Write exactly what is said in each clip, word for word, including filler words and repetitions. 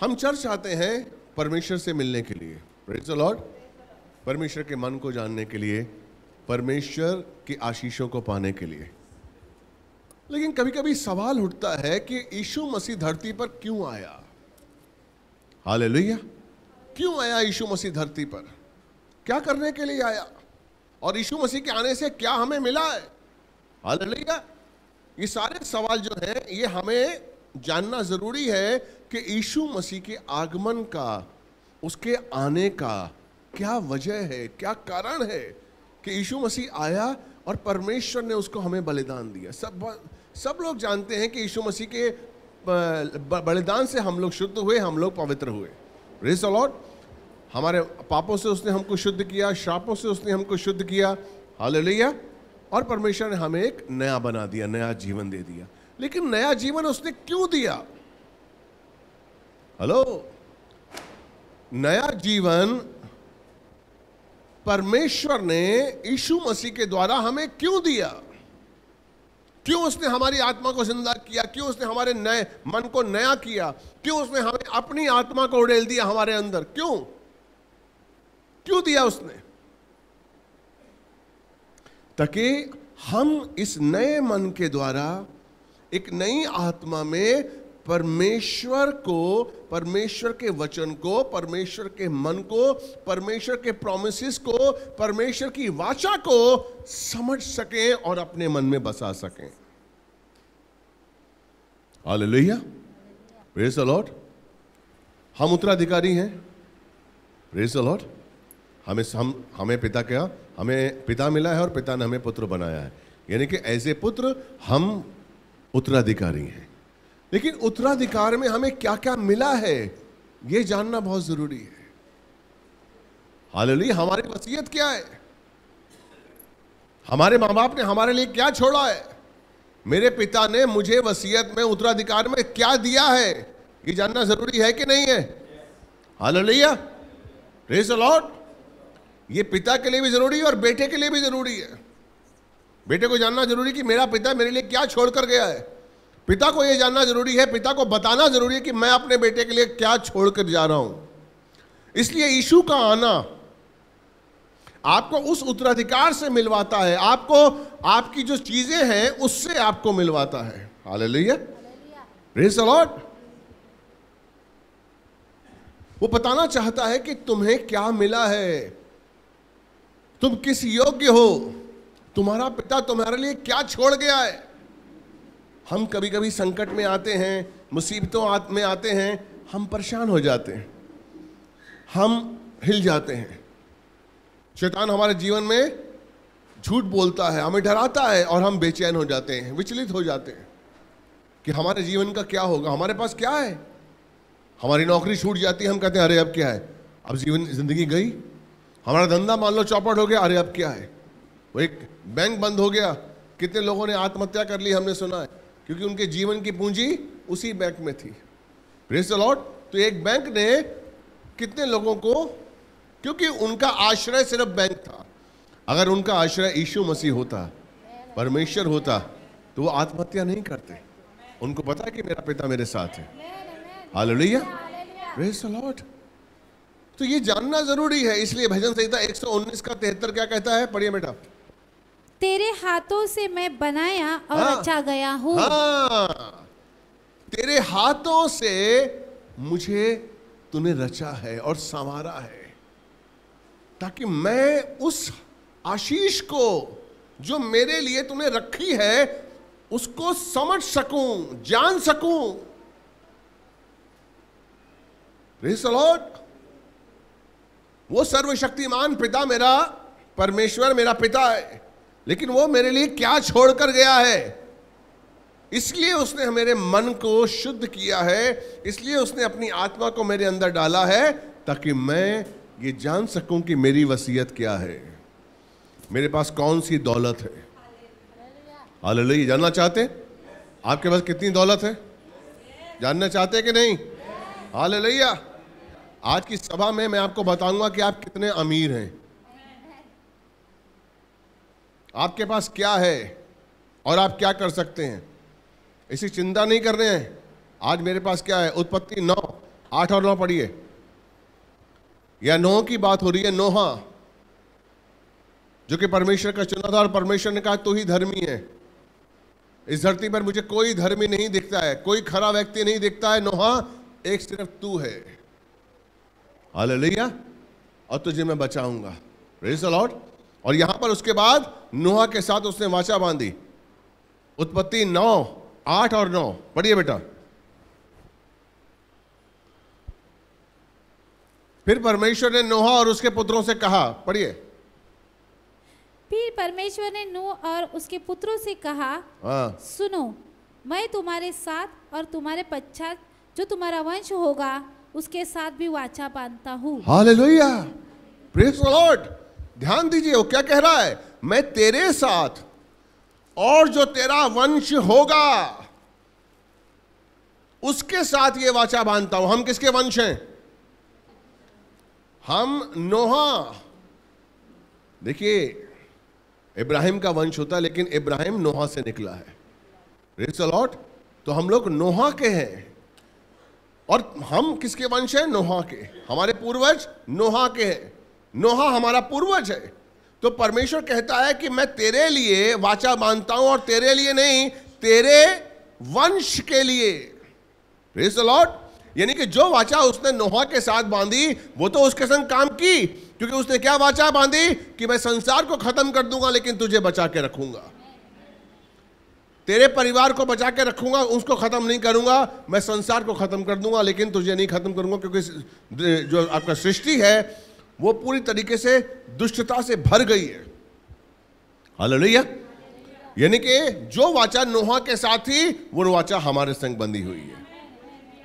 हम चर्च आते हैं परमेश्वर से मिलने के लिए, प्रेज द लॉर्ड, परमेश्वर के मन को जानने के लिए, परमेश्वर की आशीषों को पाने के लिए। लेकिन कभी कभी सवाल उठता है कि यीशु मसीह धरती पर क्यों आया? हालेलुया। क्यों आया यीशु मसीह धरती पर? क्या करने के लिए आया? और यीशु मसीह के आने से क्या हमें मिला है? हालेलुया। ये सारे सवाल जो हैं ये हमें जानना जरूरी है कि यीशु मसीह के आगमन का, उसके आने का क्या वजह है, क्या कारण है कि यीशु मसीह आया और परमेश्वर ने उसको हमें बलिदान दिया। सब सब लोग जानते हैं कि यीशु मसीह के बलिदान से हम लोग शुद्ध हुए, हम लोग पवित्र हुए। Praise the Lord. हमारे पापों से उसने हमको शुद्ध किया, श्रापों से उसने हमको शुद्ध किया। हालेलुया। और परमेश्वर ने हमें एक नया बना दिया, नया जीवन दे दिया। लेकिन नया जीवन उसने क्यों दिया? हेलो। नया जीवन परमेश्वर ने यीशु मसीह के द्वारा हमें क्यों दिया? क्यों उसने हमारी आत्मा को जिंदा किया? क्यों उसने हमारे नए मन को नया किया? क्यों उसने हमें अपनी आत्मा को उड़ेल दिया हमारे अंदर? क्यों क्यों दिया उसने? ताकि हम इस नए मन के द्वारा, एक नई आत्मा में परमेश्वर को, परमेश्वर के वचन को, परमेश्वर के मन को, परमेश्वर के प्रॉमिसेस को, परमेश्वर की वाचा को समझ सकें और अपने मन में बसा सकें। हालेलुया। Praise the Lord. हम उत्तराधिकारी हैं। Praise the Lord. हमें हम हमें पिता क्या हमें पिता मिला है और पिता ने हमें पुत्र बनाया है, यानी कि एज ए पुत्र हम उत्तराधिकारी हैं। लेकिन उत्तराधिकार में हमें क्या क्या मिला है यह जानना बहुत जरूरी है। हालेलुया। हमारी वसीयत क्या है? हमारे माँ बाप ने हमारे लिए क्या छोड़ा है? मेरे पिता ने मुझे वसीयत में, उत्तराधिकार में क्या दिया है, ये जानना जरूरी है कि नहीं है? हालेलुया। Praise the Lord. ये पिता के लिए भी जरूरी है और बेटे के लिए भी जरूरी है। बेटे को जानना जरूरी कि मेरा पिता मेरे लिए क्या छोड़कर गया है। पिता को यह जानना जरूरी है, पिता को बताना जरूरी है कि मैं अपने बेटे के लिए क्या छोड़कर जा रहा हूं। इसलिए यीशु का आना आपको उस उत्तराधिकार से मिलवाता है, आपको आपकी जो चीजें हैं उससे आपको मिलवाता है। हालेलुया। Praise the Lord. वो बताना चाहता है कि तुम्हें क्या मिला है, तुम किस योग्य हो, तुम्हारा पिता तुम्हारे लिए क्या छोड़ गया है। हम कभी कभी संकट में आते हैं, मुसीबतों में आते हैं, हम परेशान हो जाते हैं, हम हिल जाते हैं। शैतान हमारे जीवन में झूठ बोलता है, हमें डराता है और हम बेचैन हो जाते हैं, विचलित हो जाते हैं कि हमारे जीवन का क्या होगा, हमारे पास क्या है। हमारी नौकरी छूट जाती है, हम कहते हैं अरे अब क्या है, अब जीवन जिंदगी गई। हमारा धंधा मान लो चौपट हो गया, अरे अब क्या है। वो एक बैंक बंद हो गया, कितने लोगों ने आत्महत्या कर ली हमने सुना है, क्योंकि उनके जीवन की पूंजी उसी बैंक में थी। Praise the Lord. तो एक बैंक ने कितने लोगों को, क्योंकि उनका आश्रय सिर्फ बैंक था। अगर उनका आश्रय यीशु मसीह होता, परमेश्वर होता, तो वो आत्महत्या नहीं करते। उनको पता है कि मेरा पिता मेरे साथ है। हालेलुया। Praise the Lord. तो ये जानना जरूरी है। इसलिए भजन संहिता एक सौ उन्नीस का तिहत्तर क्या कहता है? पढ़िए बेटा। तेरे हाथों से मैं बनाया और हाँ, रचा गया हूँ। हाँ, तेरे हाथों से मुझे तूने रचा है और संवारा है, ताकि मैं उस आशीष को जो मेरे लिए तूने रखी है उसको समझ सकूं, जान सकूं। Praise the Lord. वो सर्वशक्तिमान पिता, मेरा परमेश्वर मेरा पिता है, लेकिन वो मेरे लिए क्या छोड़कर गया है, इसलिए उसने मेरे मन को शुद्ध किया है, इसलिए उसने अपनी आत्मा को मेरे अंदर डाला है, ताकि मैं ये जान सकूं कि मेरी वसीयत क्या है, मेरे पास कौन सी दौलत है। हालेलुया। जानना चाहते? आपके पास कितनी दौलत है जानना चाहते हैं कि नहीं? हालेलुया। आज की सभा में मैं आपको बताऊंगा कि आप कितने अमीर हैं, आपके पास क्या है और आप क्या कर सकते हैं। इसी चिंता नहीं कर रहे हैं। आज मेरे पास क्या है? उत्पत्ति नौ आठ और नौ पढ़िए, या नोह की बात हो रही है। नोहा जो कि परमेश्वर का चुना था और परमेश्वर ने कहा तू ही धर्मी है, इस धरती पर मुझे कोई धर्मी नहीं दिखता है, कोई खरा व्यक्ति नहीं दिखता है, नोहा एक सिर्फ तू है। हालेलुया। और तुझे मैं बचाऊंगा। Praise the Lord. और यहां पर उसके बाद नोहा के साथ उसने वाचा बांधी। उत्पत्ति नौ आठ और नौ पढ़िए बेटा। फिर परमेश्वर ने नोहा और उसके पुत्रों से कहा, पढ़िए। फिर परमेश्वर ने नूह और उसके पुत्रों से कहा, हाँ। सुनो, मैं तुम्हारे साथ और तुम्हारे पश्चात जो तुम्हारा वंश होगा उसके साथ भी वाचा बांधता हूँ। Hallelujah, praise the Lord. ध्यान दीजिए वो क्या कह रहा है, मैं तेरे साथ और जो तेरा वंश होगा उसके साथ ये वाचा बांधता हूँ। हम किसके वंश हैं? हम नोहा। देखिए इब्राहिम का वंश होता है, लेकिन इब्राहिम नोहा से निकला है। Praise the Lord. तो हम लोग नोहा के हैं, और हम किसके वंश हैं? नोहा के। हमारे पूर्वज नोहा के हैं, नोहा हमारा पूर्वज है। तो परमेश्वर कहता है कि मैं तेरे लिए वाचा बांधता हूं, और तेरे लिए नहीं, तेरे वंश के लिए। Praise the Lord. यानी कि जो वाचा उसने नोहा के साथ बांधी वो तो उसके संग काम की, क्योंकि उसने क्या वाचा बांधी कि मैं संसार को खत्म कर दूंगा लेकिन तुझे बचा के रखूंगा, तेरे परिवार को बचा के रखूंगा, उसको खत्म नहीं करूंगा। मैं संसार को खत्म कर दूंगा लेकिन तुझे नहीं खत्म करूंगा, क्योंकि जो आपका सृष्टि है वो पूरी तरीके से दुष्टता से भर गई है। हालेलुया। यानी कि जो वाचा नोहा के साथ थी वो वाचा हमारे संग बंधी हुई है।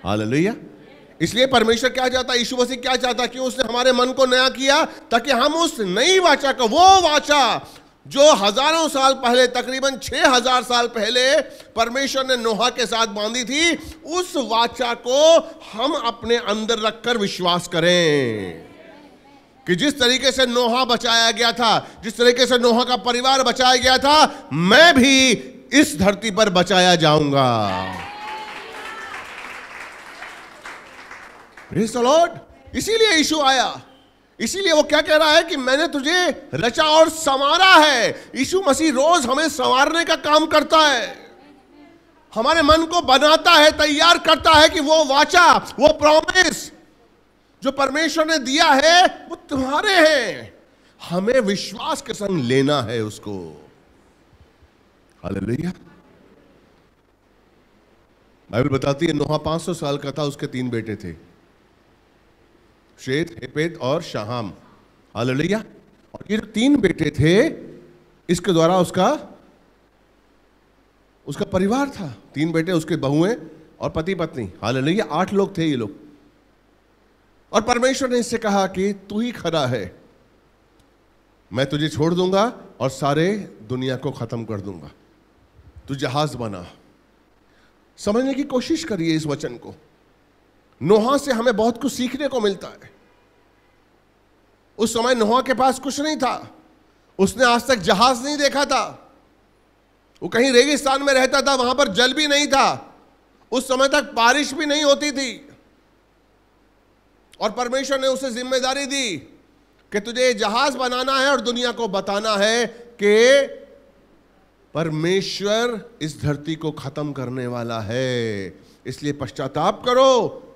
हालेलुया। इसलिए परमेश्वर क्या चाहता है, यीशु मसीह क्या चाहता है, क्यों उसने हमारे मन को नया किया, ताकि हम उस नई वाचा को, वो वाचा जो हजारों साल पहले, तकरीबन छह हजार साल पहले परमेश्वर ने नोहा के साथ बांधी थी, उस वाचा को हम अपने अंदर रखकर विश्वास करें। कि जिस तरीके से नोहा बचाया गया था, जिस तरीके से नोहा का परिवार बचाया गया था, मैं भी इस धरती पर बचाया जाऊंगा। Praise the Lord. इसीलिए यीशु आया, इसीलिए वो क्या कह रहा है कि मैंने तुझे रचा और संवारा है। यीशु मसीह रोज हमें संवारने का काम करता है, हमारे मन को बनाता है, तैयार करता है कि वो वाचा, वो प्रॉमिस जो परमेश्वर ने दिया है वो तुम्हारे हैं। हमें विश्वास के संग लेना है उसको। हालेलुया। बाइबल बताती है नोहा पांच सौ साल का था, उसके तीन बेटे थे, शेत, हेपेत और शाहाम। हालेलुया। और ये जो तीन बेटे थे इसके द्वारा उसका उसका परिवार था, तीन बेटे, उसके बहुएं और पति पत्नी। हालेलुया। आठ लोग थे ये लोग। और परमेश्वर ने इससे कहा कि तू ही खरा है, मैं तुझे छोड़ दूंगा और सारे दुनिया को खत्म कर दूंगा, तू जहाज बना। समझने की कोशिश करिए इस वचन को। नोहा से हमें बहुत कुछ सीखने को मिलता है। उस समय नोहा के पास कुछ नहीं था, उसने आज तक जहाज नहीं देखा था, वो कहीं रेगिस्तान में रहता था, वहां पर जल भी नहीं था, उस समय तक बारिश भी नहीं होती थी। और परमेश्वर ने उसे जिम्मेदारी दी कि तुझे जहाज बनाना है और दुनिया को बताना है कि परमेश्वर इस धरती को खत्म करने वाला है। इसलिए पश्चाताप करो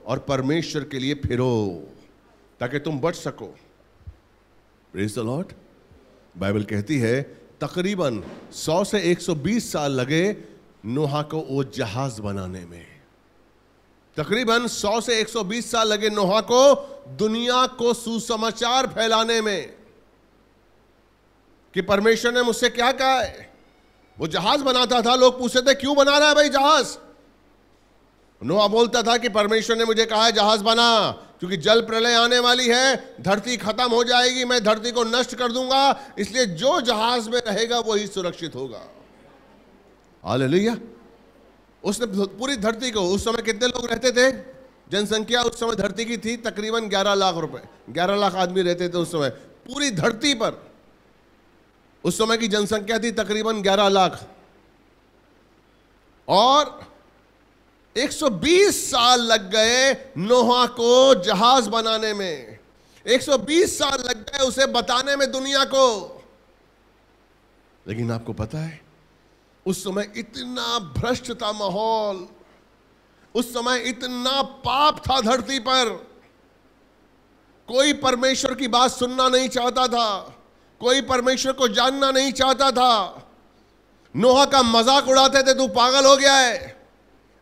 और परमेश्वर के लिए फिरो ताकि तुम बच सको। Praise the Lord. बाइबल कहती है तकरीबन सौ से एक सौ बीस साल लगे नोहा को वो जहाज बनाने में। तकरीबन सौ से एक सौ बीस साल लगे नोहा को दुनिया को सुसमाचार फैलाने में कि परमेश्वर ने मुझसे क्या कहा है। वो जहाज बनाता था, लोग पूछते थे क्यों बना रहा है भाई जहाज। नोहा बोलता था कि परमेश्वर ने मुझे कहा है जहाज बना, क्योंकि जल प्रलय आने वाली है, धरती खत्म हो जाएगी, मैं धरती को नष्ट कर दूंगा, इसलिए जो जहाज में रहेगा वही सुरक्षित होगा। हालेलुया। उसने पूरी धरती को, उस समय कितने लोग रहते थे, जनसंख्या उस समय धरती की थी तकरीबन ग्यारह लाख रुपए, ग्यारह लाख आदमी रहते थे उस समय पूरी धरती पर। उस समय की जनसंख्या थी तकरीबन ग्यारह लाख, और एक सौ बीस साल लग गए नोहा को जहाज बनाने में, एक सौ बीस साल लग गए उसे बताने में दुनिया को। लेकिन आपको पता है उस समय इतना भ्रष्ट था माहौल, उस समय इतना पाप था धरती पर, कोई परमेश्वर की बात सुनना नहीं चाहता था, कोई परमेश्वर को जानना नहीं चाहता था। नोहा का मजाक उड़ाते थे, तू पागल हो गया है,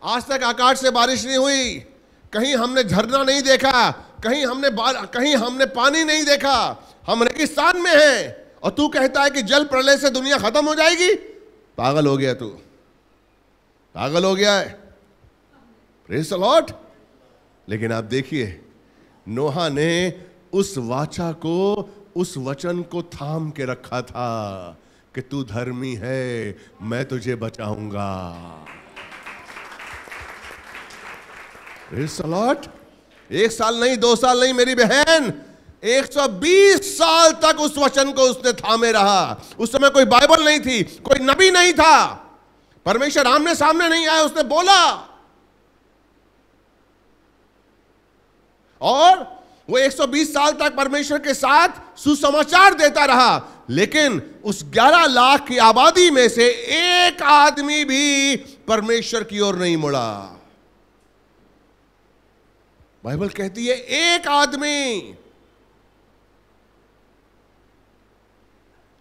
आज तक आकाश से बारिश नहीं हुई, कहीं हमने झरना नहीं देखा, कहीं हमने कहीं हमने पानी नहीं देखा, हम रेगिस्तान में हैं और तू कहता है कि जल प्रलय से दुनिया खत्म हो जाएगी। पागल हो गया, तू पागल हो गया है। Praise the Lord. लेकिन आप देखिए नोहा ने उस वाचा को, उस वचन को थाम के रखा था कि तू धर्मी है, मैं तुझे बचाऊंगा। Praise the Lord. एक साल नहीं, दो साल नहीं मेरी बहन, एक सौ बीस साल तक उस वचन को उसने थामे रहा। उस समय कोई बाइबल नहीं थी, कोई नबी नहीं था, परमेश्वर आमने सामने नहीं आया, उसने बोला और वो एक सौ बीस साल तक परमेश्वर के साथ सुसमाचार देता रहा। लेकिन उस ग्यारह लाख की आबादी में से एक आदमी भी परमेश्वर की ओर नहीं मुड़ा। बाइबल कहती है एक आदमी,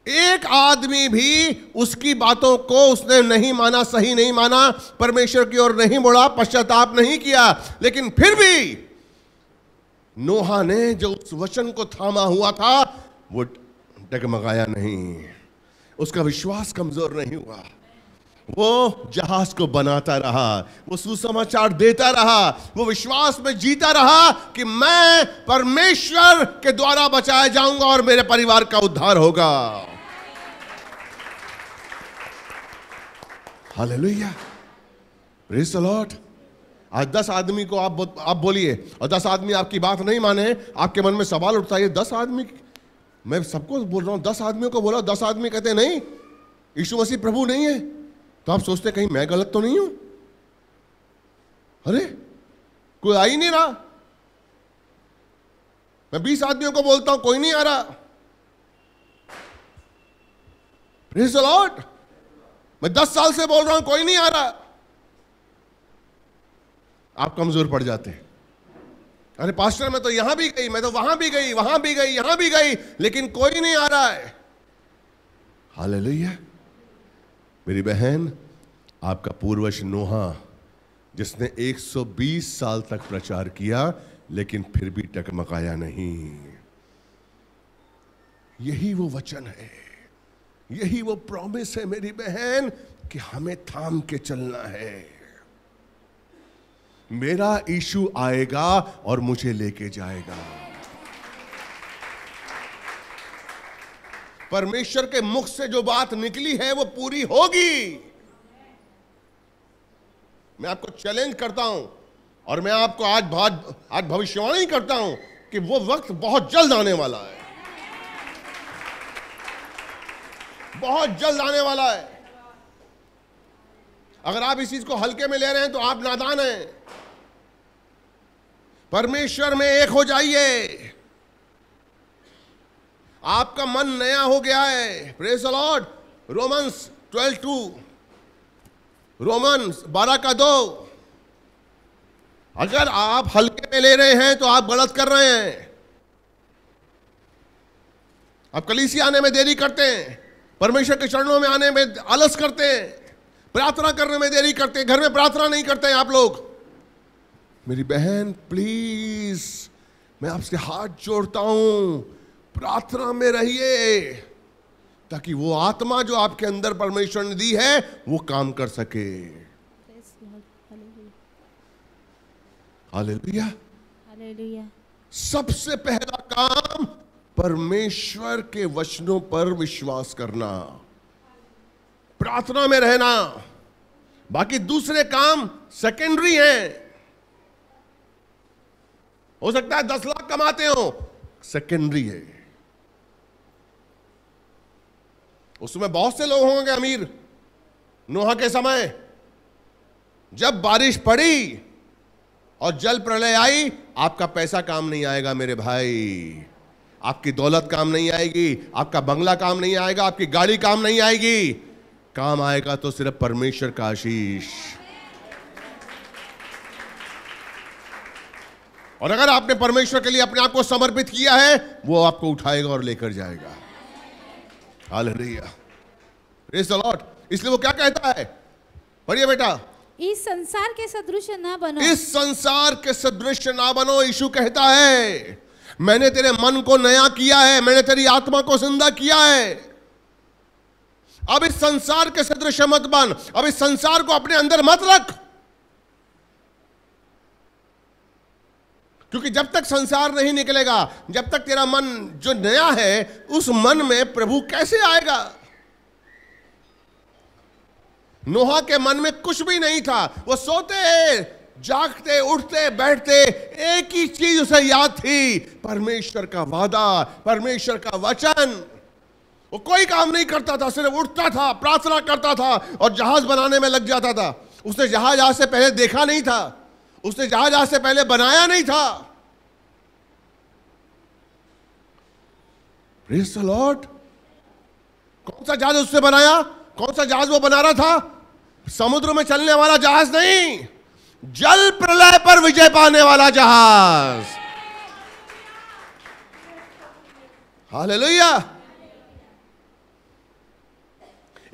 एक आदमी भी उसकी बातों को उसने नहीं माना, सही नहीं माना, परमेश्वर की ओर नहीं मुड़ा, पश्चाताप नहीं किया। लेकिन फिर भी नोहा ने जो उस वचन को थामा हुआ था वो डगमगाया नहीं, उसका विश्वास कमजोर नहीं हुआ, वो जहाज को बनाता रहा, वो सुसमाचार देता रहा, वो विश्वास में जीता रहा कि मैं परमेश्वर के द्वारा बचाया जाऊंगा और मेरे परिवार का उद्धार होगा। Hallelujah, praise the Lord. आज दस आदमी को आप बो, आप बोलिए और दस आदमी आपकी बात नहीं माने, आपके मन में सवाल उठता है दस आदमी, मैं सबको बोल रहा हूँ, दस आदमियों को बोला, दस आदमी कहते नहीं यीशु मसीह प्रभु नहीं है, तो आप सोचते कहीं मैं गलत तो नहीं हूं, अरे कोई आ ही नहीं रहा। मैं बीस आदमियों को बोलता हूं कोई नहीं आ रहा। Praise the Lord. मैं दस साल से बोल रहा हूं कोई नहीं आ रहा। आप कमजोर पड़ जाते हैं, अरे पास्टर मैं तो यहां भी गई, मैं तो वहां भी गई, वहां भी गई, यहां भी गई, लेकिन कोई नहीं आ रहा है। हालेलुया। मेरी बहन, आपका पूर्वज नोहा जिसने एक सौ बीस साल तक प्रचार किया लेकिन फिर भी टकमकाया नहीं, यही वो वचन है, यही वो प्रॉमिस है मेरी बहन कि हमें थाम के चलना है। मेरा यीशु आएगा और मुझे लेके जाएगा। परमेश्वर के मुख से जो बात निकली है वो पूरी होगी। मैं आपको चैलेंज करता हूं और मैं आपको आज बहुत आज भविष्यवाणी करता हूं कि वो वक्त बहुत जल्द आने वाला है, बहुत जल्द आने वाला है। अगर आप इस चीज को हल्के में ले रहे हैं तो आप नादान हैं। परमेश्वर में एक हो जाइए। आपका मन नया हो गया है। Praise the Lord. रोमन्स बारह दो, रोमन्स बारह का दो। अगर आप हल्के में ले रहे हैं तो आप गलत कर रहे हैं। आप कलीसिया आने में देरी करते हैं, परमेश्वर के चरणों में आने में आलस करते हैं, प्रार्थना करने में देरी करते हैं, घर में प्रार्थना नहीं करते हैं आप लोग। मेरी बहन प्लीज मैं आपसे हाथ जोड़ता हूं, प्रार्थना में रहिए ताकि वो आत्मा जो आपके अंदर परमेश्वर ने दी है वो काम कर सके। Hallelujah, hallelujah. सबसे पहला काम परमेश्वर के वचनों पर विश्वास करना, प्रार्थना में रहना, बाकी दूसरे काम सेकेंडरी हैं। हो सकता है दस लाख कमाते हो, सेकेंडरी है। उसमें बहुत से लोग होंगे अमीर, नोहा के समय जब बारिश पड़ी और जल प्रलय आई, आपका पैसा काम नहीं आएगा मेरे भाई, आपकी दौलत काम नहीं आएगी, आपका बंगला काम नहीं आएगा, आपकी गाड़ी काम नहीं आएगी। काम आएगा तो सिर्फ परमेश्वर का आशीष। और अगर आपने परमेश्वर के लिए अपने आप को समर्पित किया है, वो आपको उठाएगा और लेकर जाएगा। Hallelujah, praise the Lord. इसलिए वो क्या कहता है, पढ़िए बेटा, इस संसार के सदृश ना बनो। इस संसार के सदृश ना बनो। यीशु कहता है, मैंने तेरे मन को नया किया है, मैंने तेरी आत्मा को जिंदा किया है। अब इस संसार के सदृश मत बन, अब इस संसार को अपने अंदर मत रख, क्योंकि जब तक संसार नहीं निकलेगा, जब तक तेरा मन जो नया है उस मन में प्रभु कैसे आएगा। नोहा के मन में कुछ भी नहीं था, वो सोते जागते उठते बैठते एक ही चीज उसे याद थी, परमेश्वर का वादा, परमेश्वर का वचन। वो कोई काम नहीं करता था, सिर्फ उठता था, प्रार्थना करता था और जहाज बनाने में लग जाता था। उसने जहाज आज से पहले देखा नहीं था, उसने जहाज आज से पहले बनाया नहीं था। Praise the Lord. कौन सा जहाज उसने बनाया, कौन सा जहाज वो बना रहा था? समुद्र में चलने वाला जहाज नहीं, जल प्रलय पर विजय पाने वाला जहाज। हालेलुया।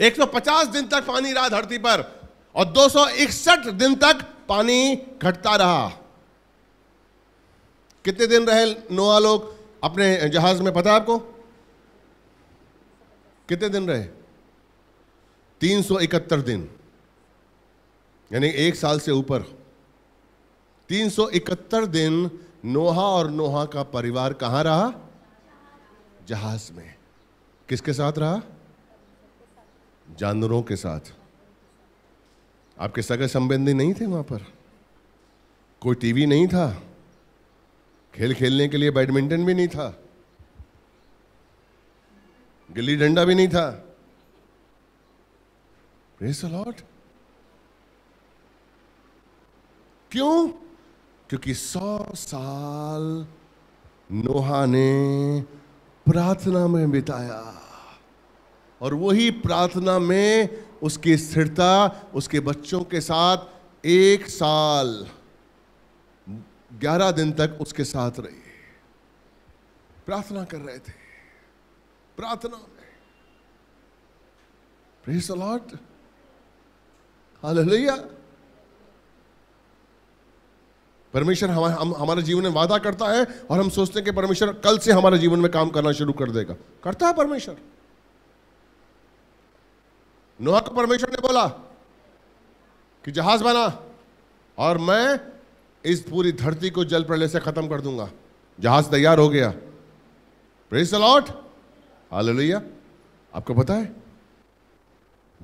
एक सौ पचास दिन तक पानी रहा धरती पर और दो सौ इकसठ दिन तक पानी घटता रहा। कितने दिन रहे नोआ लोग अपने जहाज में, पता है आपको? कितने दिन रहे? तीन सौ इकहत्तर दिन, यानी एक साल से ऊपर। तीन सौ इकहत्तर दिन नोहा और नोहा का परिवार कहाँ रहा? जहाज में। किसके साथ रहा? जानवरों के साथ। आपके सगे संबंधी नहीं थे वहाँ पर, कोई टीवी नहीं था, खेल खेलने के लिए बैडमिंटन भी नहीं था, गिल्ली डंडा भी नहीं था। Praise the Lord. क्यों? क्योंकि सौ साल नोहा ने प्रार्थना में बिताया और वही प्रार्थना में उसकी स्थिरता उसके बच्चों के साथ एक साल ग्यारह दिन तक उसके साथ रही। प्रार्थना कर रहे थे, प्रार्थना में। Praise the Lord, hallelujah. परमेश्वर हमारे हम, हमारे जीवन में वादा करता है और हम सोचते हैं कि परमेश्वर कल से हमारे जीवन में काम करना शुरू कर देगा। करता है परमेश्वर। नोहा को परमेश्वर ने बोला कि जहाज बना और मैं इस पूरी धरती को जल प्रलय से खत्म कर दूंगा। जहाज तैयार हो गया। Praise the Lord, hallelujah. आपको पता है,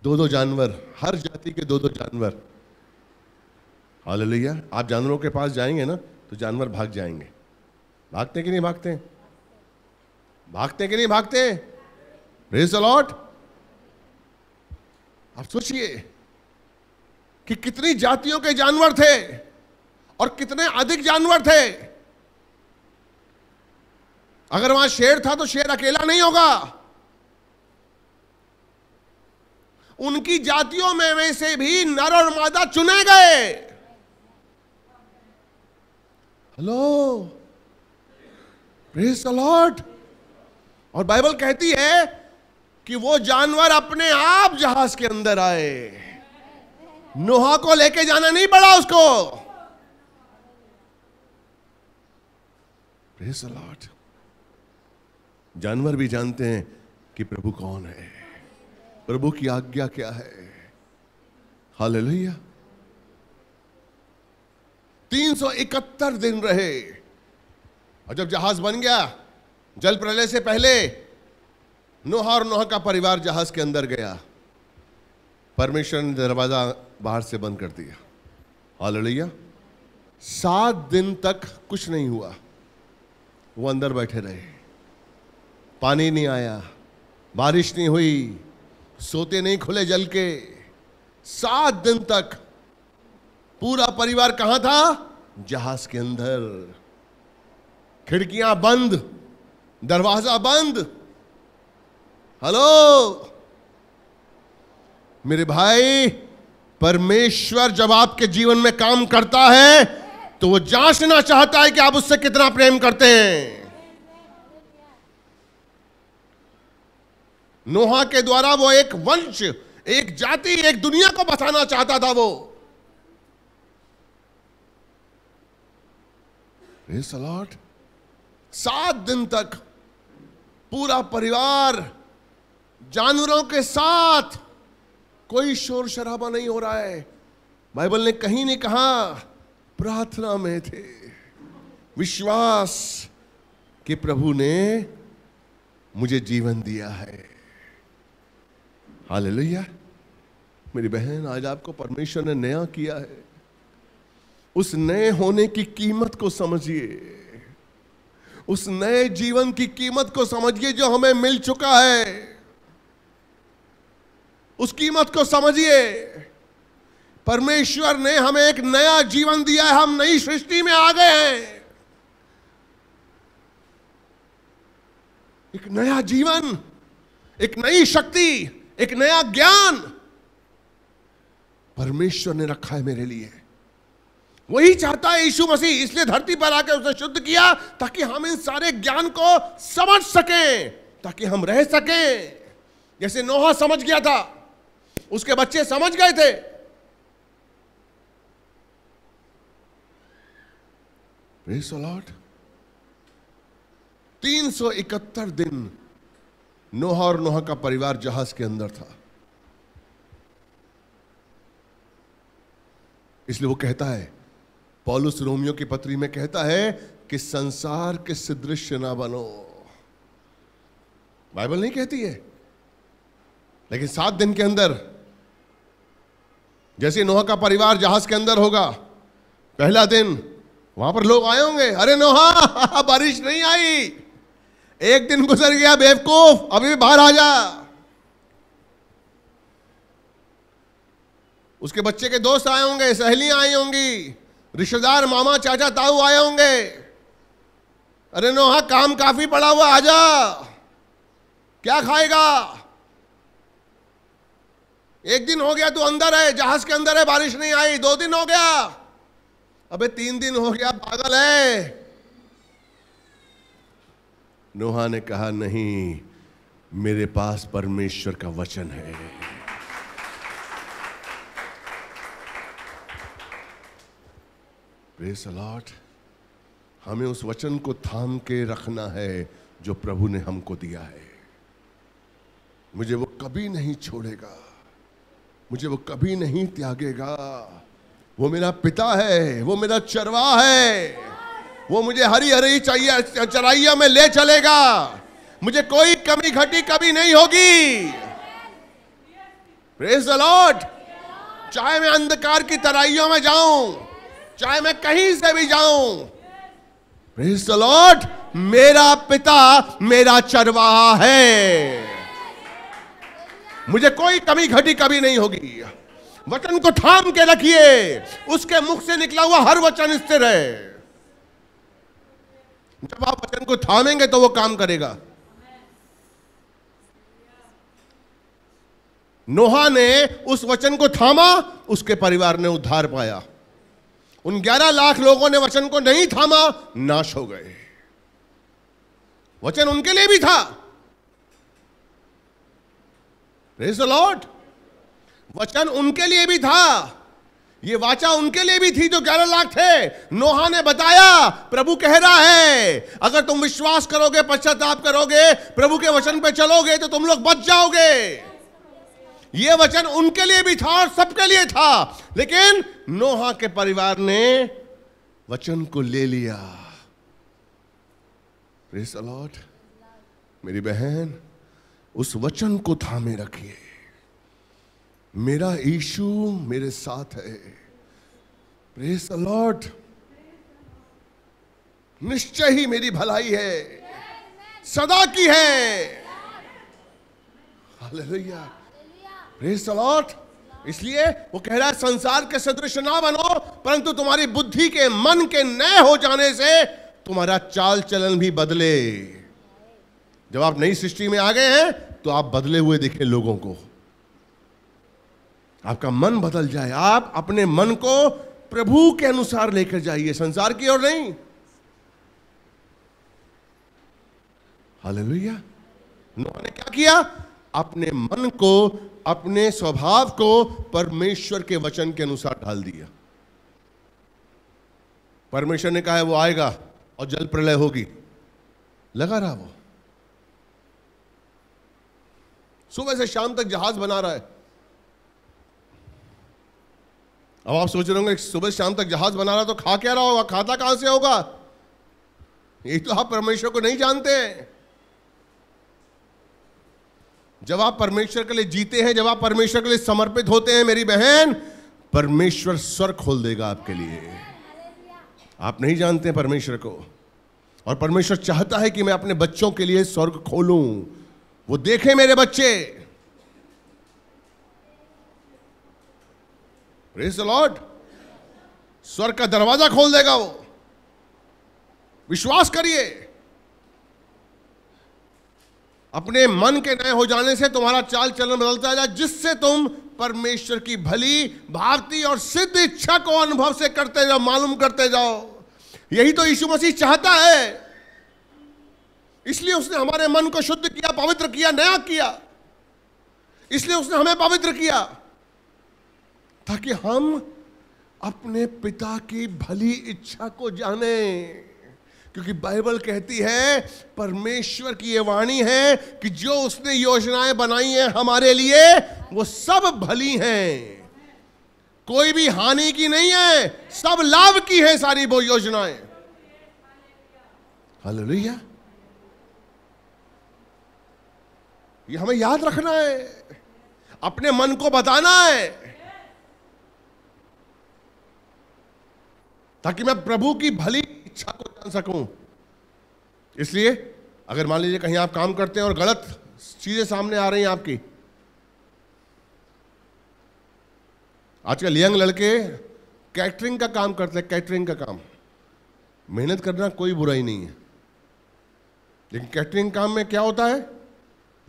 दो दो जानवर, हर जाति के दो दो जानवर। हालेलुया। आप जानवरों के पास जाएंगे ना तो जानवर भाग जाएंगे। भागते कि नहीं भागते? भागते कि नहीं भागते? Praise the Lord. आप सोचिए कि कितनी जातियों के जानवर थे और कितने अधिक जानवर थे। अगर वहां शेर था तो शेर अकेला नहीं होगा। उनकी जातियों में में से भी नर और मादा चुने गए। Hello, praise the Lord. और बाइबल कहती है कि वो जानवर अपने आप जहाज के अंदर आए। नोहा को लेके जाना नहीं पड़ा उसको। Praise the Lord. जानवर भी जानते हैं कि प्रभु कौन है, प्रभु की आज्ञा क्या है। हालेलुया। तीन सौ इकहत्तर दिन रहे और जब जहाज बन गया जल प्रलय से पहले, नोहा और नोहा का परिवार जहाज के अंदर गया। परमेश्वर ने दरवाजा बाहर से बंद कर दिया। हालेलुया। सात दिन तक कुछ नहीं हुआ, वो अंदर बैठे रहे। पानी नहीं आया, बारिश नहीं हुई, सोते नहीं खुले जल के। सात दिन तक पूरा परिवार कहां था? जहाज के अंदर, खिड़कियां बंद, दरवाजा बंद। हेलो मेरे भाई, परमेश्वर जब आपके जीवन में काम करता है तो वो जांचना चाहता है कि आप उससे कितना प्रेम करते हैं। नोहा के द्वारा वो एक वंश, एक जाति, एक दुनिया को बसाना चाहता था वो। Praise the Lord। सात दिन तक पूरा परिवार जानवरों के साथ, कोई शोर शराबा नहीं हो रहा है। बाइबल ने कहीं नहीं कहा प्रार्थना में थे, विश्वास कि प्रभु ने मुझे जीवन दिया है। हालेलुया। मेरी बहन, आज आपको परमेश्वर ने नया किया है, उस नए होने की कीमत को समझिए, उस नए जीवन की कीमत को समझिए जो हमें मिल चुका है, उस कीमत को समझिए। परमेश्वर ने हमें एक नया जीवन दिया है, हम नई सृष्टि में आ गए हैं। एक नया जीवन, एक नई शक्ति, एक नया ज्ञान परमेश्वर ने रखा है मेरे लिए। वही चाहता है यीशु मसीह, इसलिए धरती पर आकर उसने शुद्ध किया ताकि हम इन सारे ज्ञान को समझ सकें, ताकि हम रह सकें। जैसे नोहा समझ गया था, उसके बच्चे समझ गए थे। Praise the Lord. तीन सौ इकहत्तर दिन नोहा और नोहा का परिवार जहाज के अंदर था, इसलिए वो कहता है, पौलुस रोमियो की पत्री में कहता है कि संसार के सदृश ना बनो। बाइबल नहीं कहती है, लेकिन सात दिन के अंदर जैसे नोहा का परिवार जहाज के अंदर होगा, पहला दिन वहां पर लोग आए होंगे, अरे नोहा बारिश नहीं आई, एक दिन गुजर गया बेवकूफ, अभी भी बाहर आ जा। उसके बच्चे के दोस्त आए होंगे, सहेलियां आई होंगी, रिश्तेदार मामा चाचा ताऊ आए होंगे, अरे नोहा काम काफी पड़ा हुआ, आजा, क्या खाएगा, एक दिन हो गया तू अंदर है, जहाज के अंदर है, बारिश नहीं आई, दो दिन हो गया, अबे तीन दिन हो गया, पागल है। नोहा ने कहा, नहीं, मेरे पास परमेश्वर का वचन है। Praise the Lord. हमें उस वचन को थाम के रखना है जो प्रभु ने हमको दिया है। मुझे वो कभी नहीं छोड़ेगा, मुझे वो कभी नहीं त्यागेगा। वो मेरा पिता है, वो मेरा चरवाहा है, वो मुझे हरी हरी चाहिए चराइया में ले चलेगा, मुझे कोई कमी घटी कभी नहीं होगी। Praise the Lord. चाहे मैं अंधकार की तराइयों में जाऊं, चाहे मैं कहीं से भी जाऊं, प्रेज़ द लॉर्ड, मेरा पिता मेरा चरवाहा है, मुझे कोई कमी घटी कभी नहीं होगी। वचन को थाम के रखिए, उसके मुख से निकला हुआ हर वचन स्थिर है। जब आप वचन को थामेंगे तो वो काम करेगा। नोहा ने उस वचन को थामा, उसके परिवार ने उद्धार पाया। उन ग्यारह लाख लोगों ने वचन को नहीं थामा, नाश हो गए। वचन उनके लिए भी था। Praise the Lord. वचन उनके लिए भी था, ये वाचा उनके लिए भी थी जो ग्यारह लाख थे। नोहा ने बताया, प्रभु कह रहा है, अगर तुम विश्वास करोगे, पश्चाताप करोगे, प्रभु के वचन पे चलोगे तो तुम लोग बच जाओगे। ये वचन उनके लिए भी था और सबके लिए था, लेकिन नोहा के परिवार ने वचन को ले लिया। Praise the Lord. मेरी बहन, उस वचन को थामे रखिए। मेरा यीशु मेरे साथ है। Praise the Lord. निश्चय ही मेरी भलाई है, सदा की है। हालेलुया। Praise the Lord. इसलिए वो कह रहा है संसार के सदृश ना बनो, परंतु तुम्हारी बुद्धि के मन के नए हो जाने से तुम्हारा चाल चलन भी बदले। जब आप नई सृष्टि में आ गए हैं तो आप बदले हुए दिखे लोगों को, आपका मन बदल जाए। आप अपने मन को प्रभु के अनुसार लेकर जाइए, संसार की ओर नहीं। हालेलुया। नोह ने क्या किया? अपने मन को, अपने स्वभाव को परमेश्वर के वचन के अनुसार ढाल दिया। परमेश्वर ने कहा है वो आएगा और जल प्रलय होगी, लगा रहा वो, सुबह से शाम तक जहाज बना रहा है। अब आप सोच रहे होंगे सुबह शाम तक जहाज बना रहा तो खा क्या रहा होगा, खाता कहां से होगा? ये तो आप परमेश्वर को नहीं जानते। जब आप परमेश्वर के लिए जीते हैं, जब आप परमेश्वर के लिए समर्पित होते हैं मेरी बहन, परमेश्वर स्वर खोल देगा आपके लिए। आप नहीं जानते परमेश्वर को, और परमेश्वर चाहता है कि मैं अपने बच्चों के लिए स्वर्ग खोलूं, वो देखें मेरे बच्चे। Praise the Lord. स्वर्ग का दरवाजा खोल देगा वो, विश्वास करिए। अपने मन के नए हो जाने से तुम्हारा चाल चलन बदलता जाए, जिससे तुम परमेश्वर की भली भांति और सिद्ध इच्छा को अनुभव से करते जाओ, मालूम करते जाओ। यही तो यीशु मसीह चाहता है, इसलिए उसने हमारे मन को शुद्ध किया, पवित्र किया, नया किया। इसलिए उसने हमें पवित्र किया ताकि हम अपने पिता की भली इच्छा को जाने, क्योंकि बाइबल कहती है, परमेश्वर की ये वाणी है कि जो उसने योजनाएं बनाई हैं हमारे लिए वो सब भली हैं, कोई भी हानि की नहीं है, सब लाभ की है सारी वो योजनाएं। हालेलुया। ये हमें याद रखना है, अपने मन को बताना है, ताकि मैं प्रभु की भली इच्छा को जान सकूं। इसलिए अगर मान लीजिए कहीं आप काम करते हैं और गलत चीजें सामने आ रही हैं आपकी, आजकल यंग लड़के कैटरिंग का काम करते हैं, कैटरिंग का काम। मेहनत करना कोई बुराई नहीं है, लेकिन कैटरिंग काम में क्या होता है,